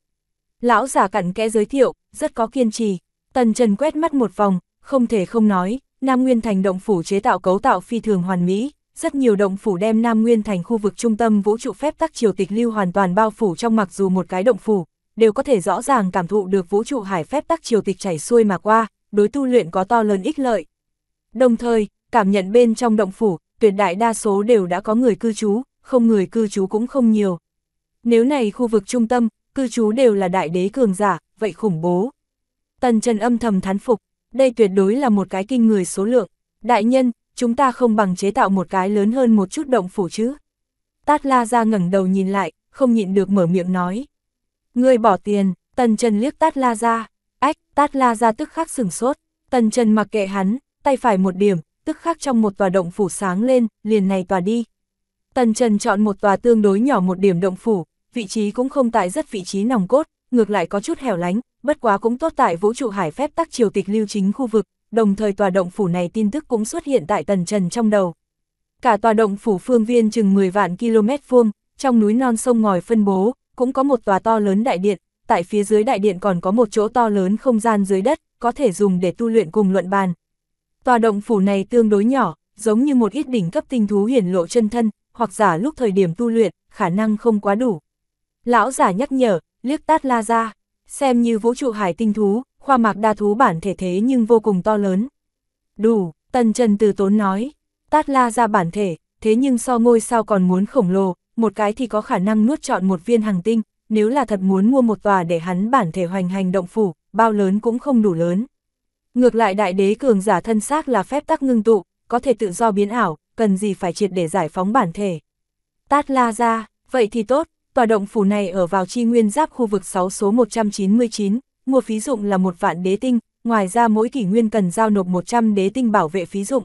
Lão giả cặn kẽ giới thiệu, rất có kiên trì. Tần Trần quét mắt một vòng, không thể không nói, Nam Nguyên Thành động phủ chế tạo cấu tạo phi thường hoàn mỹ, rất nhiều động phủ đem Nam Nguyên Thành khu vực trung tâm vũ trụ phép tắc triều tịch lưu hoàn toàn bao phủ trong, mặc dù một cái động phủ, đều có thể rõ ràng cảm thụ được vũ trụ hải phép tắc triều tịch chảy xuôi mà qua, đối tu luyện có to lớn ích lợi. Đồng thời, cảm nhận bên trong động phủ, tuyệt đại đa số đều đã có người cư trú, không người cư trú cũng không nhiều. Nếu này khu vực trung tâm, cư trú đều là đại đế cường giả, vậy khủng bố. Tần Trần âm thầm thán phục, đây tuyệt đối là một cái kinh người số lượng. Đại nhân, chúng ta không bằng chế tạo một cái lớn hơn một chút động phủ chứ. Tát La Gia ngẩng đầu nhìn lại, không nhịn được mở miệng nói. Ngươi bỏ tiền. Tần Trần liếc Tát La Gia. Ách, Tát La Gia tức khắc sửng sốt. Tần Trần mặc kệ hắn, tay phải một điểm, tức khắc trong một tòa động phủ sáng lên, liền này tòa đi. Tần Trần chọn một tòa tương đối nhỏ một điểm động phủ, vị trí cũng không tại rất vị trí nòng cốt, ngược lại có chút hẻo lánh, bất quá cũng tốt tại vũ trụ hải phép tắc triều tịch lưu chính khu vực, đồng thời tòa động phủ này tin tức cũng xuất hiện tại Tần Trần trong đầu. Cả tòa động phủ phương viên chừng mười vạn ki lô mét vuông, trong núi non sông ngòi phân bố, cũng có một tòa to lớn đại điện, tại phía dưới đại điện còn có một chỗ to lớn không gian dưới đất, có thể dùng để tu luyện cùng luận bàn. Tòa động phủ này tương đối nhỏ, giống như một ít đỉnh cấp tinh thú hiển lộ chân thân, hoặc giả lúc thời điểm tu luyện, khả năng không quá đủ. Lão giả nhắc nhở, liếc Tát La Gia, xem như vũ trụ hải tinh thú, khoa mạc đa thú bản thể thế nhưng vô cùng to lớn. Đủ, Tần Trần từ tốn nói, Tát La Gia bản thể, thế nhưng so ngôi sao còn muốn khổng lồ, một cái thì có khả năng nuốt trọn một viên hành tinh, nếu là thật muốn mua một tòa để hắn bản thể hoành hành động phủ, bao lớn cũng không đủ lớn. Ngược lại đại đế cường giả thân xác là phép tắc ngưng tụ, có thể tự do biến ảo, cần gì phải triệt để giải phóng bản thể. Tát La Gia, vậy thì tốt, tòa động phủ này ở vào chi nguyên giáp khu vực sáu số một trăm chín mươi chín, mua phí dụng là một vạn đế tinh, ngoài ra mỗi kỷ nguyên cần giao nộp một trăm đế tinh bảo vệ phí dụng.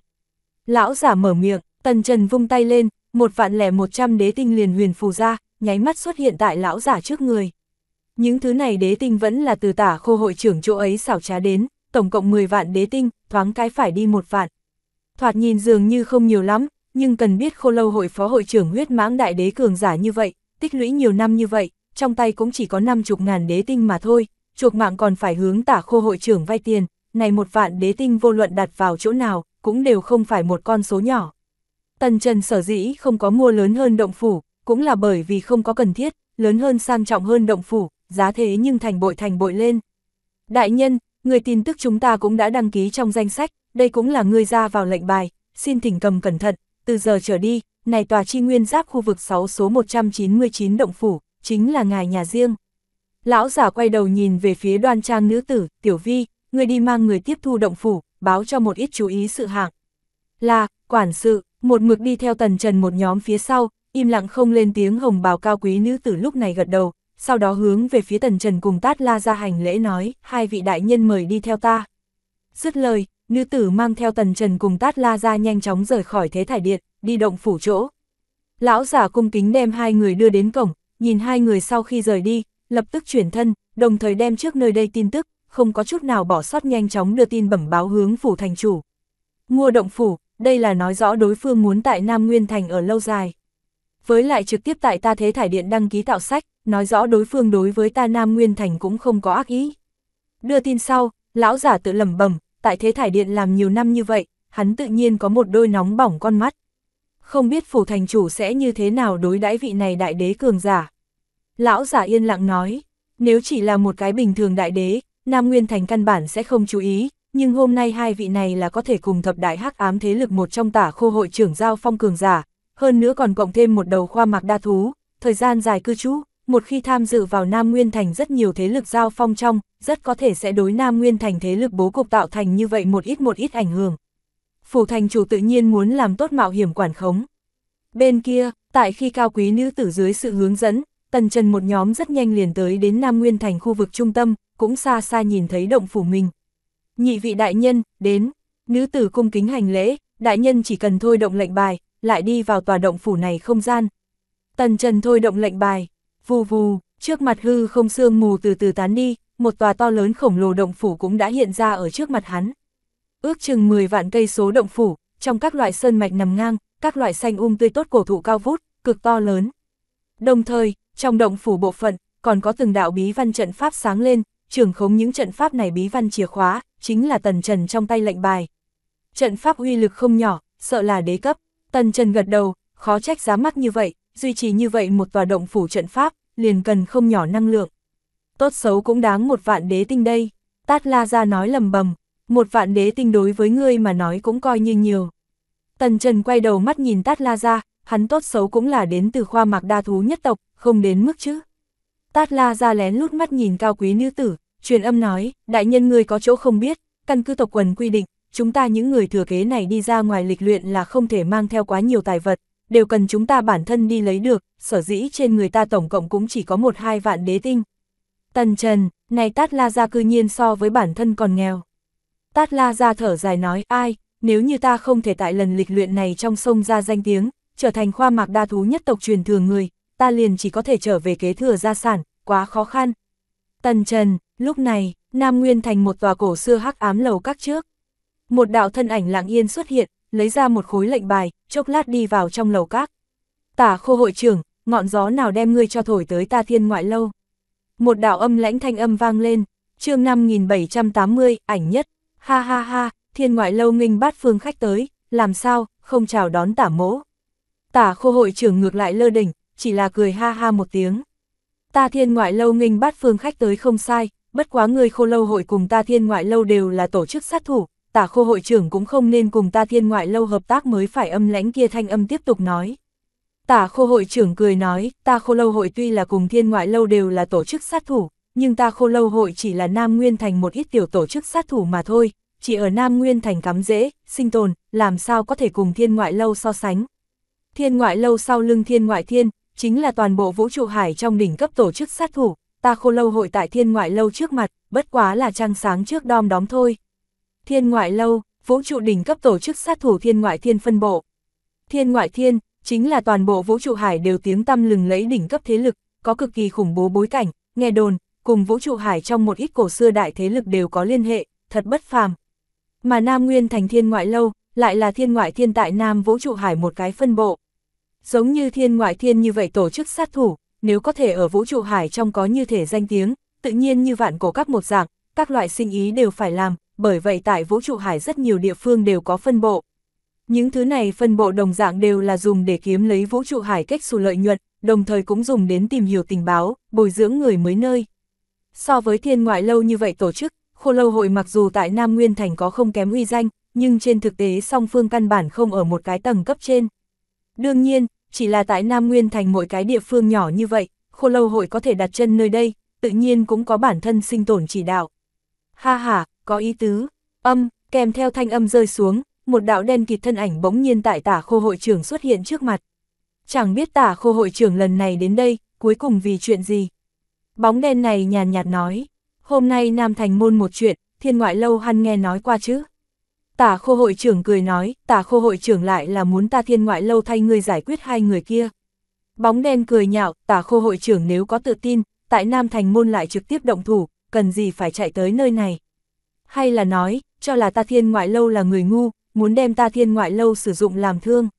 Lão giả mở miệng, Tần Trần vung tay lên, một vạn lẻ một trăm đế tinh liền huyền phù ra, nháy mắt xuất hiện tại lão giả trước người. Những thứ này đế tinh vẫn là từ Tả Khô hội trưởng chỗ ấy xảo trá đến, tổng cộng mười vạn đế tinh, thoáng cái phải đi một vạn. Thoạt nhìn dường như không nhiều lắm, nhưng cần biết Khô Lâu hội phó hội trưởng huyết mãng đại đế cường giả như vậy, tích lũy nhiều năm như vậy, trong tay cũng chỉ có năm chục ngàn đế tinh mà thôi, chuộc mạng còn phải hướng Tả Khô hội trưởng vay tiền, này một vạn đế tinh vô luận đặt vào chỗ nào, cũng đều không phải một con số nhỏ. Tần Trần sở dĩ không có mua lớn hơn động phủ, cũng là bởi vì không có cần thiết, lớn hơn sang trọng hơn động phủ, giá thế nhưng thành bội thành bội lên. Đại nhân, người tin tức chúng ta cũng đã đăng ký trong danh sách, đây cũng là người ra vào lệnh bài, xin thỉnh cầm cẩn thận, từ giờ trở đi, này tòa chi nguyên giáp khu vực sáu số một trăm chín mươi chín động phủ, chính là ngài nhà riêng. Lão giả quay đầu nhìn về phía đoan trang nữ tử, Tiểu Vi, người đi mang người tiếp thu động phủ, báo cho một ít chú ý sự hạng. Là, quản sự, một mực đi theo Tần Trần một nhóm phía sau, im lặng không lên tiếng hồng bào cao quý nữ tử lúc này gật đầu, sau đó hướng về phía Tần Trần cùng Tát La Gia hành lễ nói, hai vị đại nhân mời đi theo ta. Dứt lời, nữ tử mang theo Tần Trần cùng Tát La Gia nhanh chóng rời khỏi thế thải điện, đi động phủ chỗ. Lão giả cung kính đem hai người đưa đến cổng, nhìn hai người sau khi rời đi, lập tức chuyển thân, đồng thời đem trước nơi đây tin tức, không có chút nào bỏ sót nhanh chóng đưa tin bẩm báo hướng phủ thành chủ. Mua động phủ, đây là nói rõ đối phương muốn tại Nam Nguyên Thành ở lâu dài. Với lại trực tiếp tại ta thế thải điện đăng ký tạo sách, nói rõ đối phương đối với ta Nam Nguyên Thành cũng không có ác ý. Đưa tin sau, lão giả tự lẩm bẩm, tại thế thải điện làm nhiều năm như vậy, hắn tự nhiên có một đôi nóng bỏng con mắt. Không biết phủ thành chủ sẽ như thế nào đối đãi vị này đại đế cường giả. Lão giả yên lặng nói, nếu chỉ là một cái bình thường đại đế, Nam Nguyên Thành căn bản sẽ không chú ý, nhưng hôm nay hai vị này là có thể cùng thập đại hắc ám thế lực một trong Tả Khô hội trưởng giao phong cường giả. Hơn nữa còn cộng thêm một đầu khoa mạc đa thú, thời gian dài cư trú, một khi tham dự vào Nam Nguyên Thành rất nhiều thế lực giao phong trong, rất có thể sẽ đối Nam Nguyên Thành thế lực bố cục tạo thành như vậy một ít một ít ảnh hưởng. Phủ thành chủ tự nhiên muốn làm tốt mạo hiểm quản khống. Bên kia, tại khi cao quý nữ tử dưới sự hướng dẫn, Tần Trần một nhóm rất nhanh liền tới đến Nam Nguyên Thành khu vực trung tâm, cũng xa xa nhìn thấy động phủ mình. Nhị vị đại nhân, đến, nữ tử cung kính hành lễ, đại nhân chỉ cần thôi động lệnh bài, lại đi vào tòa động phủ này không gian. Tần Trần thôi động lệnh bài, vù vù, trước mặt hư không sương mù từ từ tán đi, một tòa to lớn khổng lồ động phủ cũng đã hiện ra ở trước mặt hắn. Ước chừng mười vạn cây số động phủ, trong các loại sơn mạch nằm ngang, các loại xanh um tươi tốt cổ thụ cao vút, cực to lớn. Đồng thời, trong động phủ bộ phận, còn có từng đạo bí văn trận pháp sáng lên, trưởng khống những trận pháp này bí văn chìa khóa, chính là Tần Trần trong tay lệnh bài. Trận pháp uy lực không nhỏ, sợ là đế cấp. Tần Trần gật đầu, khó trách giá mắc như vậy, duy trì như vậy một tòa động phủ trận pháp, liền cần không nhỏ năng lượng. Tốt xấu cũng đáng một vạn đế tinh đây, Tát La Gia nói lầm bầm, một vạn đế tinh đối với ngươi mà nói cũng coi như nhiều. Tần Trần quay đầu mắt nhìn Tát La Gia, hắn tốt xấu cũng là đến từ khoa mạc đa thú nhất tộc, không đến mức chứ. Tát La Gia lén lút mắt nhìn cao quý nữ tử, truyền âm nói, đại nhân ngươi có chỗ không biết, căn cứ tộc quần quy định, chúng ta những người thừa kế này đi ra ngoài lịch luyện là không thể mang theo quá nhiều tài vật, đều cần chúng ta bản thân đi lấy được, sở dĩ trên người ta tổng cộng cũng chỉ có một hai vạn đế tinh. Tần Trần, này Tát La Gia cư nhiên so với bản thân còn nghèo. Tát La Gia thở dài nói, ai, nếu như ta không thể tại lần lịch luyện này trong sông ra danh tiếng, trở thành khoa mạc đa thú nhất tộc truyền thừa người, ta liền chỉ có thể trở về kế thừa gia sản, quá khó khăn. Tần Trần, lúc này, Nam Nguyên thành một tòa cổ xưa hắc ám lầu các trước. Một đạo thân ảnh lặng yên xuất hiện, lấy ra một khối lệnh bài, chốc lát đi vào trong lầu các. Tả Khô hội trưởng, ngọn gió nào đem ngươi cho thổi tới ta Thiên Ngoại lâu? Một đạo âm lãnh thanh âm vang lên, chương năm nghìn bảy trăm tám mươi, ảnh nhất, ha ha ha, Thiên Ngoại lâu nghinh bát phương khách tới, làm sao, không chào đón Tả mỗ? Tả Khô hội trưởng ngược lại lơ đỉnh, chỉ là cười ha ha một tiếng. Ta Thiên Ngoại lâu nghinh bát phương khách tới không sai, bất quá người Khô lâu hội cùng ta Thiên Ngoại lâu đều là tổ chức sát thủ, Tả Khô hội trưởng cũng không nên cùng ta Thiên Ngoại lâu hợp tác mới phải, âm lãnh kia thanh âm tiếp tục nói. Tả Khô hội trưởng cười nói, ta Khô lâu hội tuy là cùng Thiên Ngoại lâu đều là tổ chức sát thủ, nhưng ta Khô lâu hội chỉ là Nam Nguyên thành một ít tiểu tổ chức sát thủ mà thôi, chỉ ở Nam Nguyên thành cắm rễ, sinh tồn, làm sao có thể cùng Thiên Ngoại lâu so sánh. Thiên Ngoại lâu sau lưng Thiên Ngoại Thiên, chính là toàn bộ vũ trụ hải trong đỉnh cấp tổ chức sát thủ, ta Khô lâu hội tại Thiên Ngoại lâu trước mặt, bất quá là trăng sáng trước đom đóm thôi. Thiên Ngoại lâu, vũ trụ đỉnh cấp tổ chức sát thủ Thiên Ngoại Thiên phân bộ. Thiên Ngoại Thiên, chính là toàn bộ vũ trụ hải đều tiếng tăm lừng lẫy đỉnh cấp thế lực, có cực kỳ khủng bố bối cảnh, nghe đồn, cùng vũ trụ hải trong một ít cổ xưa đại thế lực đều có liên hệ, thật bất phàm. Mà Nam Nguyên thành Thiên Ngoại lâu, lại là Thiên Ngoại Thiên tại Nam vũ trụ hải một cái phân bộ. Giống như Thiên Ngoại Thiên như vậy tổ chức sát thủ, nếu có thể ở vũ trụ hải trong có như thể danh tiếng, tự nhiên như vạn cổ các một dạng, các loại sinh ý đều phải làm, bởi vậy tại vũ trụ hải rất nhiều địa phương đều có phân bộ. Những thứ này phân bộ đồng dạng đều là dùng để kiếm lấy vũ trụ hải cách xù lợi nhuận, đồng thời cũng dùng đến tìm hiểu tình báo, bồi dưỡng người mới nơi. So với Thiên Ngoại lâu như vậy tổ chức, Khô lâu hội mặc dù tại Nam Nguyên thành có không kém uy danh, nhưng trên thực tế song phương căn bản không ở một cái tầng cấp trên. Đương nhiên, chỉ là tại Nam Nguyên thành mỗi cái địa phương nhỏ như vậy, Khô lâu hội có thể đặt chân nơi đây, tự nhiên cũng có bản thân sinh tồn chỉ đạo. Ha ha, có ý tứ, âm, kèm theo thanh âm rơi xuống, một đạo đen kịt thân ảnh bỗng nhiên tại Tả Khô hội trưởng xuất hiện trước mặt. Chẳng biết Tả Khô hội trưởng lần này đến đây, cuối cùng vì chuyện gì? Bóng đen này nhàn nhạt nói, hôm nay Nam thành môn một chuyện, Thiên Ngoại lâu hắn nghe nói qua chứ? Tả Khô hội trưởng cười nói, Tả Khô hội trưởng lại là muốn ta Thiên Ngoại lâu thay ngươi giải quyết hai người kia. Bóng đen cười nhạo, Tả Khô hội trưởng nếu có tự tin, tại Nam thành môn lại trực tiếp động thủ, cần gì phải chạy tới nơi này? Hay là nói, cho là ta Thiên Ngoại lâu là người ngu, muốn đem ta Thiên Ngoại lâu sử dụng làm thương?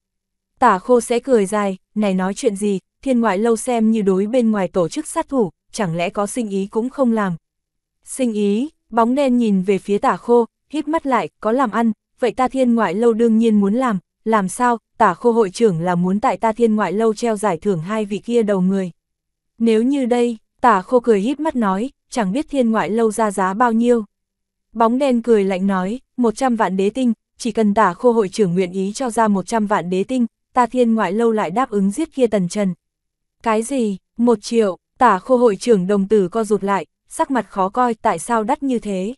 Tả Khô sẽ cười dài, này nói chuyện gì, Thiên Ngoại lâu xem như đối bên ngoài tổ chức sát thủ, chẳng lẽ có sinh ý cũng không làm. Sinh ý, bóng đen nhìn về phía Tả Khô, híp mắt lại, có làm ăn, vậy ta Thiên Ngoại lâu đương nhiên muốn làm, làm sao, Tả Khô hội trưởng là muốn tại ta Thiên Ngoại lâu treo giải thưởng hai vị kia đầu người. Nếu như đây, Tả Khô cười híp mắt nói, chẳng biết Thiên Ngoại lâu ra giá bao nhiêu. Bóng đen cười lạnh nói, một trăm vạn đế tinh, chỉ cần Tả Khô hội trưởng nguyện ý cho ra một trăm vạn đế tinh, ta Thiên Ngoại lâu lại đáp ứng giết kia Tần Trần. Cái gì, một triệu, Tả Khô hội trưởng đồng tử co rụt lại, sắc mặt khó coi, tại sao đắt như thế?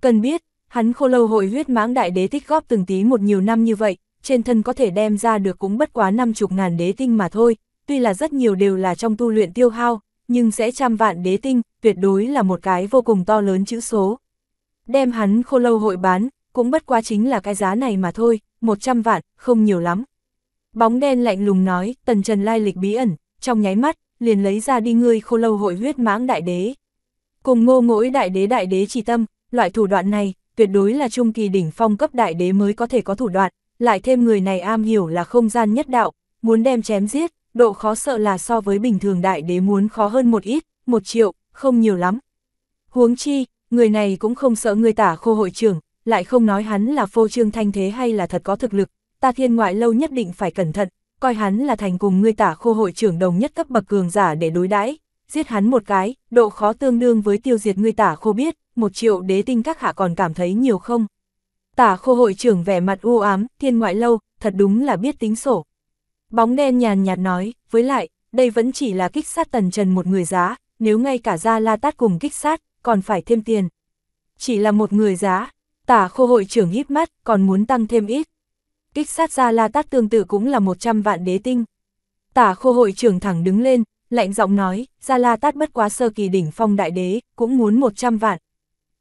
Cần biết, hắn Khô lâu hội huyết mãng đại đế tích góp từng tí một nhiều năm như vậy, trên thân có thể đem ra được cũng bất quá năm chục ngàn đế tinh mà thôi, tuy là rất nhiều đều là trong tu luyện tiêu hao, nhưng sẽ trăm vạn đế tinh, tuyệt đối là một cái vô cùng to lớn chữ số. Đem hắn Khô lâu hội bán, cũng bất quá chính là cái giá này mà thôi, một trăm vạn, không nhiều lắm. Bóng đen lạnh lùng nói, Tần Trần lai lịch bí ẩn, trong nháy mắt, liền lấy ra đi ngươi Khô lâu hội huyết mãng đại đế. Cùng Ngô Ngỗi đại đế đại đế chỉ tâm, loại thủ đoạn này, tuyệt đối là trung kỳ đỉnh phong cấp đại đế mới có thể có thủ đoạn, lại thêm người này am hiểu là không gian nhất đạo, muốn đem chém giết, độ khó sợ là so với bình thường đại đế muốn khó hơn một ít, một triệu, không nhiều lắm. Huống chi, người này cũng không sợ người Tả Khô hội trưởng, lại không nói hắn là phô trương thanh thế hay là thật có thực lực, ta Thiên Ngoại lâu nhất định phải cẩn thận, coi hắn là thành cùng người Tả Khô hội trưởng đồng nhất cấp bậc cường giả để đối đãi, giết hắn một cái, độ khó tương đương với tiêu diệt người Tả Khô biết, một triệu đế tinh các hạ còn cảm thấy nhiều không? Tả Khô hội trưởng vẻ mặt u ám, Thiên Ngoại lâu, thật đúng là biết tính sổ. Bóng đen nhàn nhạt nói, với lại, đây vẫn chỉ là kích sát Tần Trần một người giá, nếu ngay cả Gia La Tát cùng kích sát, còn phải thêm tiền. Chỉ là một người giá, Tả Khô hội trưởng híp mắt, còn muốn tăng thêm ít. Kích sát ra La Tát tương tự cũng là một trăm vạn đế tinh. Tả Khô hội trưởng thẳng đứng lên, lạnh giọng nói, Gia La Tát bất quá sơ kỳ đỉnh phong đại đế, cũng muốn một trăm vạn.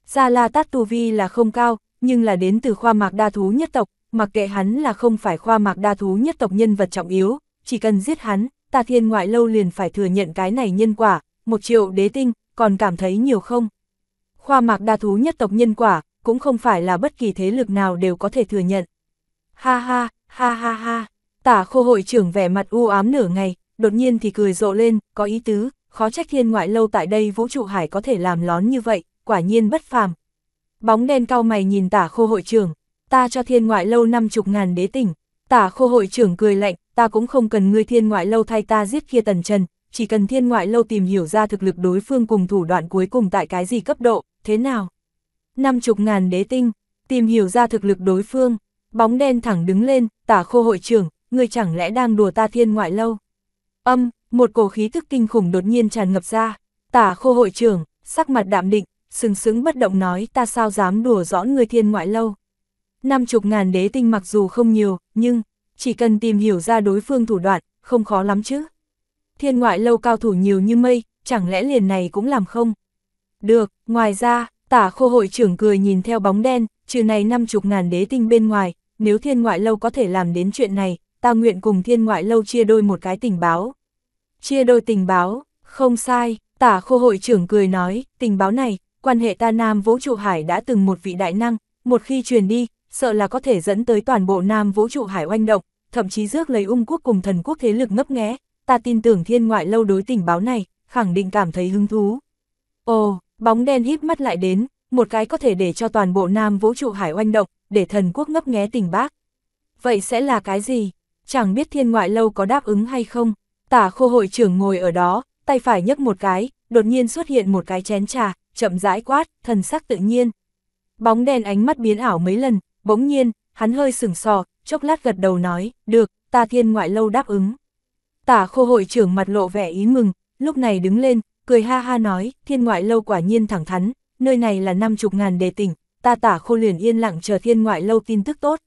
Gia La Tát tu vi là không cao, nhưng là đến từ Khoa Mạc Đa Thú nhất tộc, mặc kệ hắn là không phải Khoa Mạc Đa Thú nhất tộc nhân vật trọng yếu, chỉ cần giết hắn, ta Thiên Ngoại Lâu liền phải thừa nhận cái này nhân quả, một triệu đế tinh, còn cảm thấy nhiều không? Khoa Mạc Đa Thú nhất tộc nhân quả, cũng không phải là bất kỳ thế lực nào đều có thể thừa nhận. Ha ha, ha ha ha, Tả Khô hội trưởng vẻ mặt u ám nửa ngày, đột nhiên thì cười rộ lên, có ý tứ, khó trách Thiên Ngoại Lâu tại đây vũ trụ hải có thể làm lón như vậy, quả nhiên bất phàm. Bóng đen cau mày nhìn Tả Khô hội trưởng, ta cho Thiên Ngoại Lâu năm chục ngàn đế tinh. Tả Khô hội trưởng cười lạnh, ta cũng không cần ngươi Thiên Ngoại Lâu thay ta giết kia Tần Trần, chỉ cần Thiên Ngoại Lâu tìm hiểu ra thực lực đối phương cùng thủ đoạn cuối cùng tại cái gì cấp độ, thế nào? Năm chục ngàn đế tinh, tìm hiểu ra thực lực đối phương. Bóng đen thẳng đứng lên, Tả Khô hội trưởng, ngươi chẳng lẽ đang đùa ta Thiên Ngoại Lâu? Âm, một cổ khí tức kinh khủng đột nhiên tràn ngập ra. Tả Khô hội trưởng, sắc mặt đạm định, sừng sững bất động nói, ta sao dám đùa giỡn ngươi Thiên Ngoại Lâu. Năm chục ngàn đế tinh mặc dù không nhiều, nhưng chỉ cần tìm hiểu ra đối phương thủ đoạn, không khó lắm chứ. Thiên Ngoại Lâu cao thủ nhiều như mây, chẳng lẽ liền này cũng làm không? Được, ngoài ra, Tả Khô hội trưởng cười nhìn theo bóng đen, trừ này năm chục ngàn đế tinh bên ngoài, nếu Thiên Ngoại Lâu có thể làm đến chuyện này, ta nguyện cùng Thiên Ngoại Lâu chia đôi một cái tình báo. Chia đôi tình báo, không sai, Tả Khô hội trưởng cười nói, tình báo này, quan hệ ta Nam Vũ trụ hải đã từng một vị đại năng, một khi truyền đi, sợ là có thể dẫn tới toàn bộ Nam Vũ trụ hải oanh động, thậm chí rước lấy Ung quốc cùng thần quốc thế lực ngấp nghé, ta tin tưởng Thiên Ngoại Lâu đối tình báo này, khẳng định cảm thấy hứng thú. Ồ, bóng đen híp mắt lại đến, một cái có thể để cho toàn bộ Nam Vũ trụ hải oanh động, để thần quốc ngấp nghé tình báo. Vậy sẽ là cái gì? Chẳng biết Thiên Ngoại Lâu có đáp ứng hay không? Tả Khô hội trưởng ngồi ở đó, tay phải nhấc một cái, đột nhiên xuất hiện một cái chén trà, chậm rãi quát, thần sắc tự nhiên. Bóng đen ánh mắt biến ảo mấy lần, bỗng nhiên, hắn hơi sửng sờ, chốc lát gật đầu nói, được, ta Thiên Ngoại Lâu đáp ứng. Tả Khô hội trưởng mặt lộ vẻ ý mừng, lúc này đứng lên, cười ha ha nói, Thiên Ngoại Lâu quả nhiên thẳng thắn, nơi này là năm chục ngàn đề tỉnh, ta Tả Khô liền yên lặng chờ Thiên Ngoại Lâu tin tức tốt.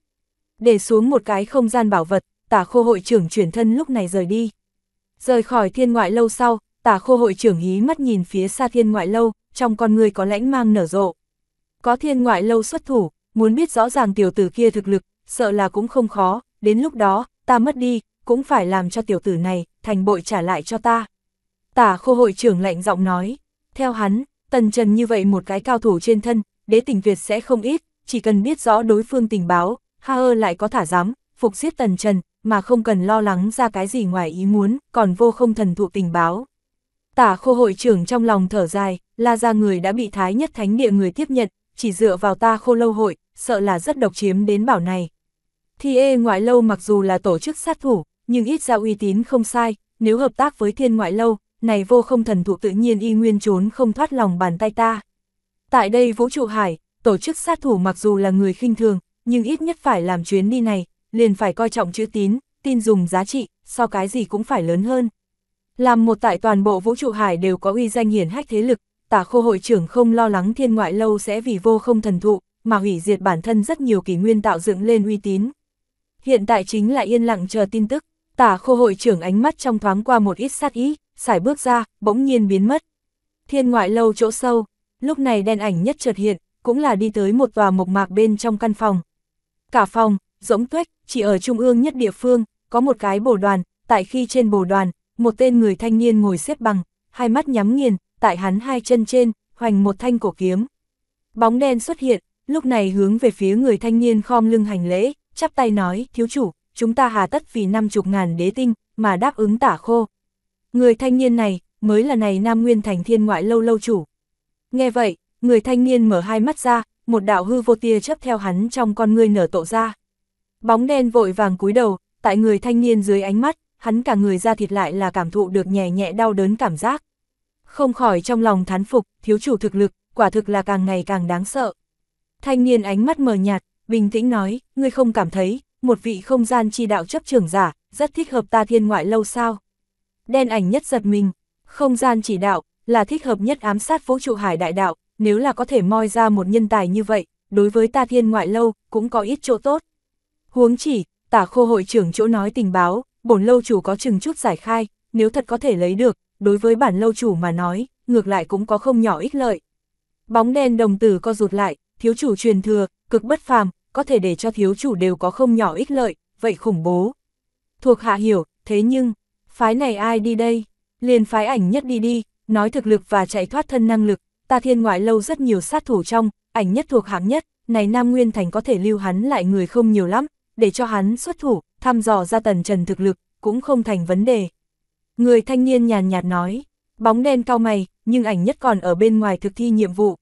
Để xuống một cái không gian bảo vật, Tả Khô hội trưởng chuyển thân lúc này rời đi. Rời khỏi Thiên Ngoại Lâu sau, Tả Khô hội trưởng hí mắt nhìn phía xa Thiên Ngoại Lâu, trong con người có lãnh mang nở rộ. Có Thiên Ngoại Lâu xuất thủ, muốn biết rõ ràng tiểu tử kia thực lực, sợ là cũng không khó, đến lúc đó, ta mất đi, cũng phải làm cho tiểu tử này, thành bội trả lại cho ta. Tả Khô hội trưởng lạnh giọng nói, theo hắn, Tần Trần như vậy một cái cao thủ trên thân, đế tình Việt sẽ không ít, chỉ cần biết rõ đối phương tình báo, ha ơ lại có thả dám, phục giết Tần Trần, mà không cần lo lắng ra cái gì ngoài ý muốn, còn vô không thần thụ tình báo. Tả Khô hội trưởng trong lòng thở dài, La gia người đã bị Thái Nhất Thánh Địa người tiếp nhận, chỉ dựa vào ta Khô Lâu hội, sợ là rất độc chiếm đến bảo này. Thiên Ngoại Lâu mặc dù là tổ chức sát thủ, nhưng ít ra uy tín không sai, nếu hợp tác với Thiên Ngoại Lâu, này vô không thần thụ tự nhiên y nguyên trốn không thoát lòng bàn tay ta. Tại đây vũ trụ hải, tổ chức sát thủ mặc dù là người khinh thường, nhưng ít nhất phải làm chuyến đi này, liền phải coi trọng chữ tín, tin dùng giá trị, so cái gì cũng phải lớn hơn. Làm một tại toàn bộ vũ trụ hải đều có uy danh hiển hách thế lực, Tả Khô hội trưởng không lo lắng Thiên Ngoại Lâu sẽ vì vô không thần thụ, mà hủy diệt bản thân rất nhiều kỷ nguyên tạo dựng lên uy tín. Hiện tại chính là yên lặng chờ tin tức, Tả Khô hội trưởng ánh mắt trong thoáng qua một ít sát ý, sải bước ra, bỗng nhiên biến mất. Thiên Ngoại Lâu chỗ sâu, lúc này đen ảnh nhất chợt hiện, cũng là đi tới một tòa mộc mạc bên trong căn phòng. Cả phòng, rỗng tuếch, chỉ ở trung ương nhất địa phương, có một cái bồ đoàn, tại khi trên bồ đoàn, một tên người thanh niên ngồi xếp bằng, hai mắt nhắm nghiền, tại hắn hai chân trên, hoành một thanh cổ kiếm. Bóng đen xuất hiện, lúc này hướng về phía người thanh niên khom lưng hành lễ, chắp tay nói, thiếu chủ, chúng ta hà tất vì năm chục ngàn đế tinh, mà đáp ứng Tả Khô. Người thanh niên này, mới là này Nam Nguyên thành Thiên Ngoại Lâu lâu chủ. Nghe vậy, người thanh niên mở hai mắt ra, một đạo hư vô tia chớp theo hắn trong con ngươi nở tộ ra. Bóng đen vội vàng cúi đầu, tại người thanh niên dưới ánh mắt, hắn cả người da thịt lại là cảm thụ được nhẹ nhẹ đau đớn cảm giác. Không khỏi trong lòng thán phục, thiếu chủ thực lực, quả thực là càng ngày càng đáng sợ. Thanh niên ánh mắt mờ nhạt, bình tĩnh nói, ngươi không cảm thấy, một vị không gian chi đạo chấp trưởng giả, rất thích hợp ta Thiên Ngoại Lâu sao? Đen ảnh nhất giật mình, không gian chỉ đạo, là thích hợp nhất ám sát vũ trụ hải đại đạo, nếu là có thể moi ra một nhân tài như vậy, đối với ta Thiên Ngoại Lâu cũng có ít chỗ tốt. Huống chỉ, Tả Khô hội trưởng chỗ nói tình báo, bổn lâu chủ có chừng chút giải khai, nếu thật có thể lấy được, đối với bản lâu chủ mà nói, ngược lại cũng có không nhỏ ích lợi. Bóng đen đồng tử co rụt lại, thiếu chủ truyền thừa, cực bất phàm, có thể để cho thiếu chủ đều có không nhỏ ích lợi, vậy khủng bố. Thuộc hạ hiểu, thế nhưng, phái này ai đi đây? Liền phái Ảnh Nhất đi đi, nói thực lực và chạy thoát thân năng lực, ta Thiên Ngoại Lâu rất nhiều sát thủ trong, Ảnh Nhất thuộc hạng nhất, này Nam Nguyên Thành có thể lưu hắn lại người không nhiều lắm, để cho hắn xuất thủ, thăm dò ra Tần Trần thực lực, cũng không thành vấn đề. Người thanh niên nhàn nhạt nói, bóng đen cau mày, nhưng Ảnh Nhất còn ở bên ngoài thực thi nhiệm vụ.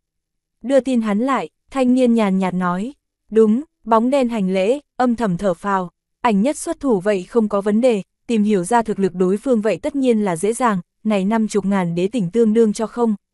Đưa tin hắn lại, thanh niên nhàn nhạt nói, đúng, bóng đen hành lễ, âm thầm thở phào, Ảnh Nhất xuất thủ vậy không có vấn đề, tìm hiểu ra thực lực đối phương vậy tất nhiên là dễ dàng, này năm chục ngàn đế tỉnh tương đương cho không.